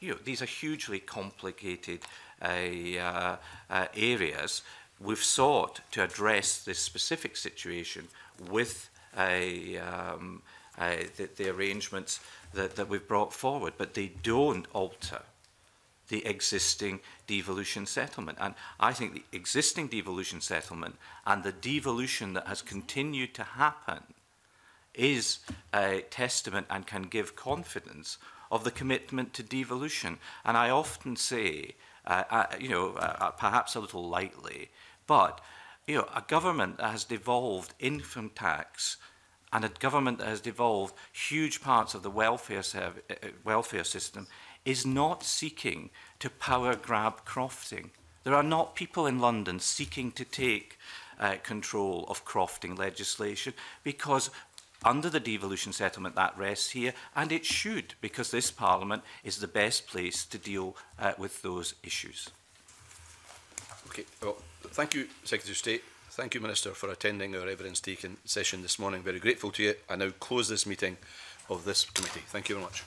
you know, these are hugely complicated uh, uh, areas. We've sought to address this specific situation with a... Um, uh, the, the arrangements that, that we've brought forward, but they don't alter the existing devolution settlement. And I think the existing devolution settlement and the devolution that has continued to happen is a testament and can give confidence of the commitment to devolution. And I often say, uh, uh, you know, uh, perhaps a little lightly, but, you know, a government that has devolved income tax and a government that has devolved huge parts of the welfare, serv uh, welfare system is not seeking to power grab crofting. There are not people in London seeking to take uh, control of crofting legislation, because under the devolution settlement that rests here, and it should, because this Parliament is the best place to deal uh, with those issues. Okay, well, thank you, Secretary of State. Thank you, Minister, for attending our evidence-taking session this morning. Very grateful to you. I now close this meeting of this committee. Thank you very much.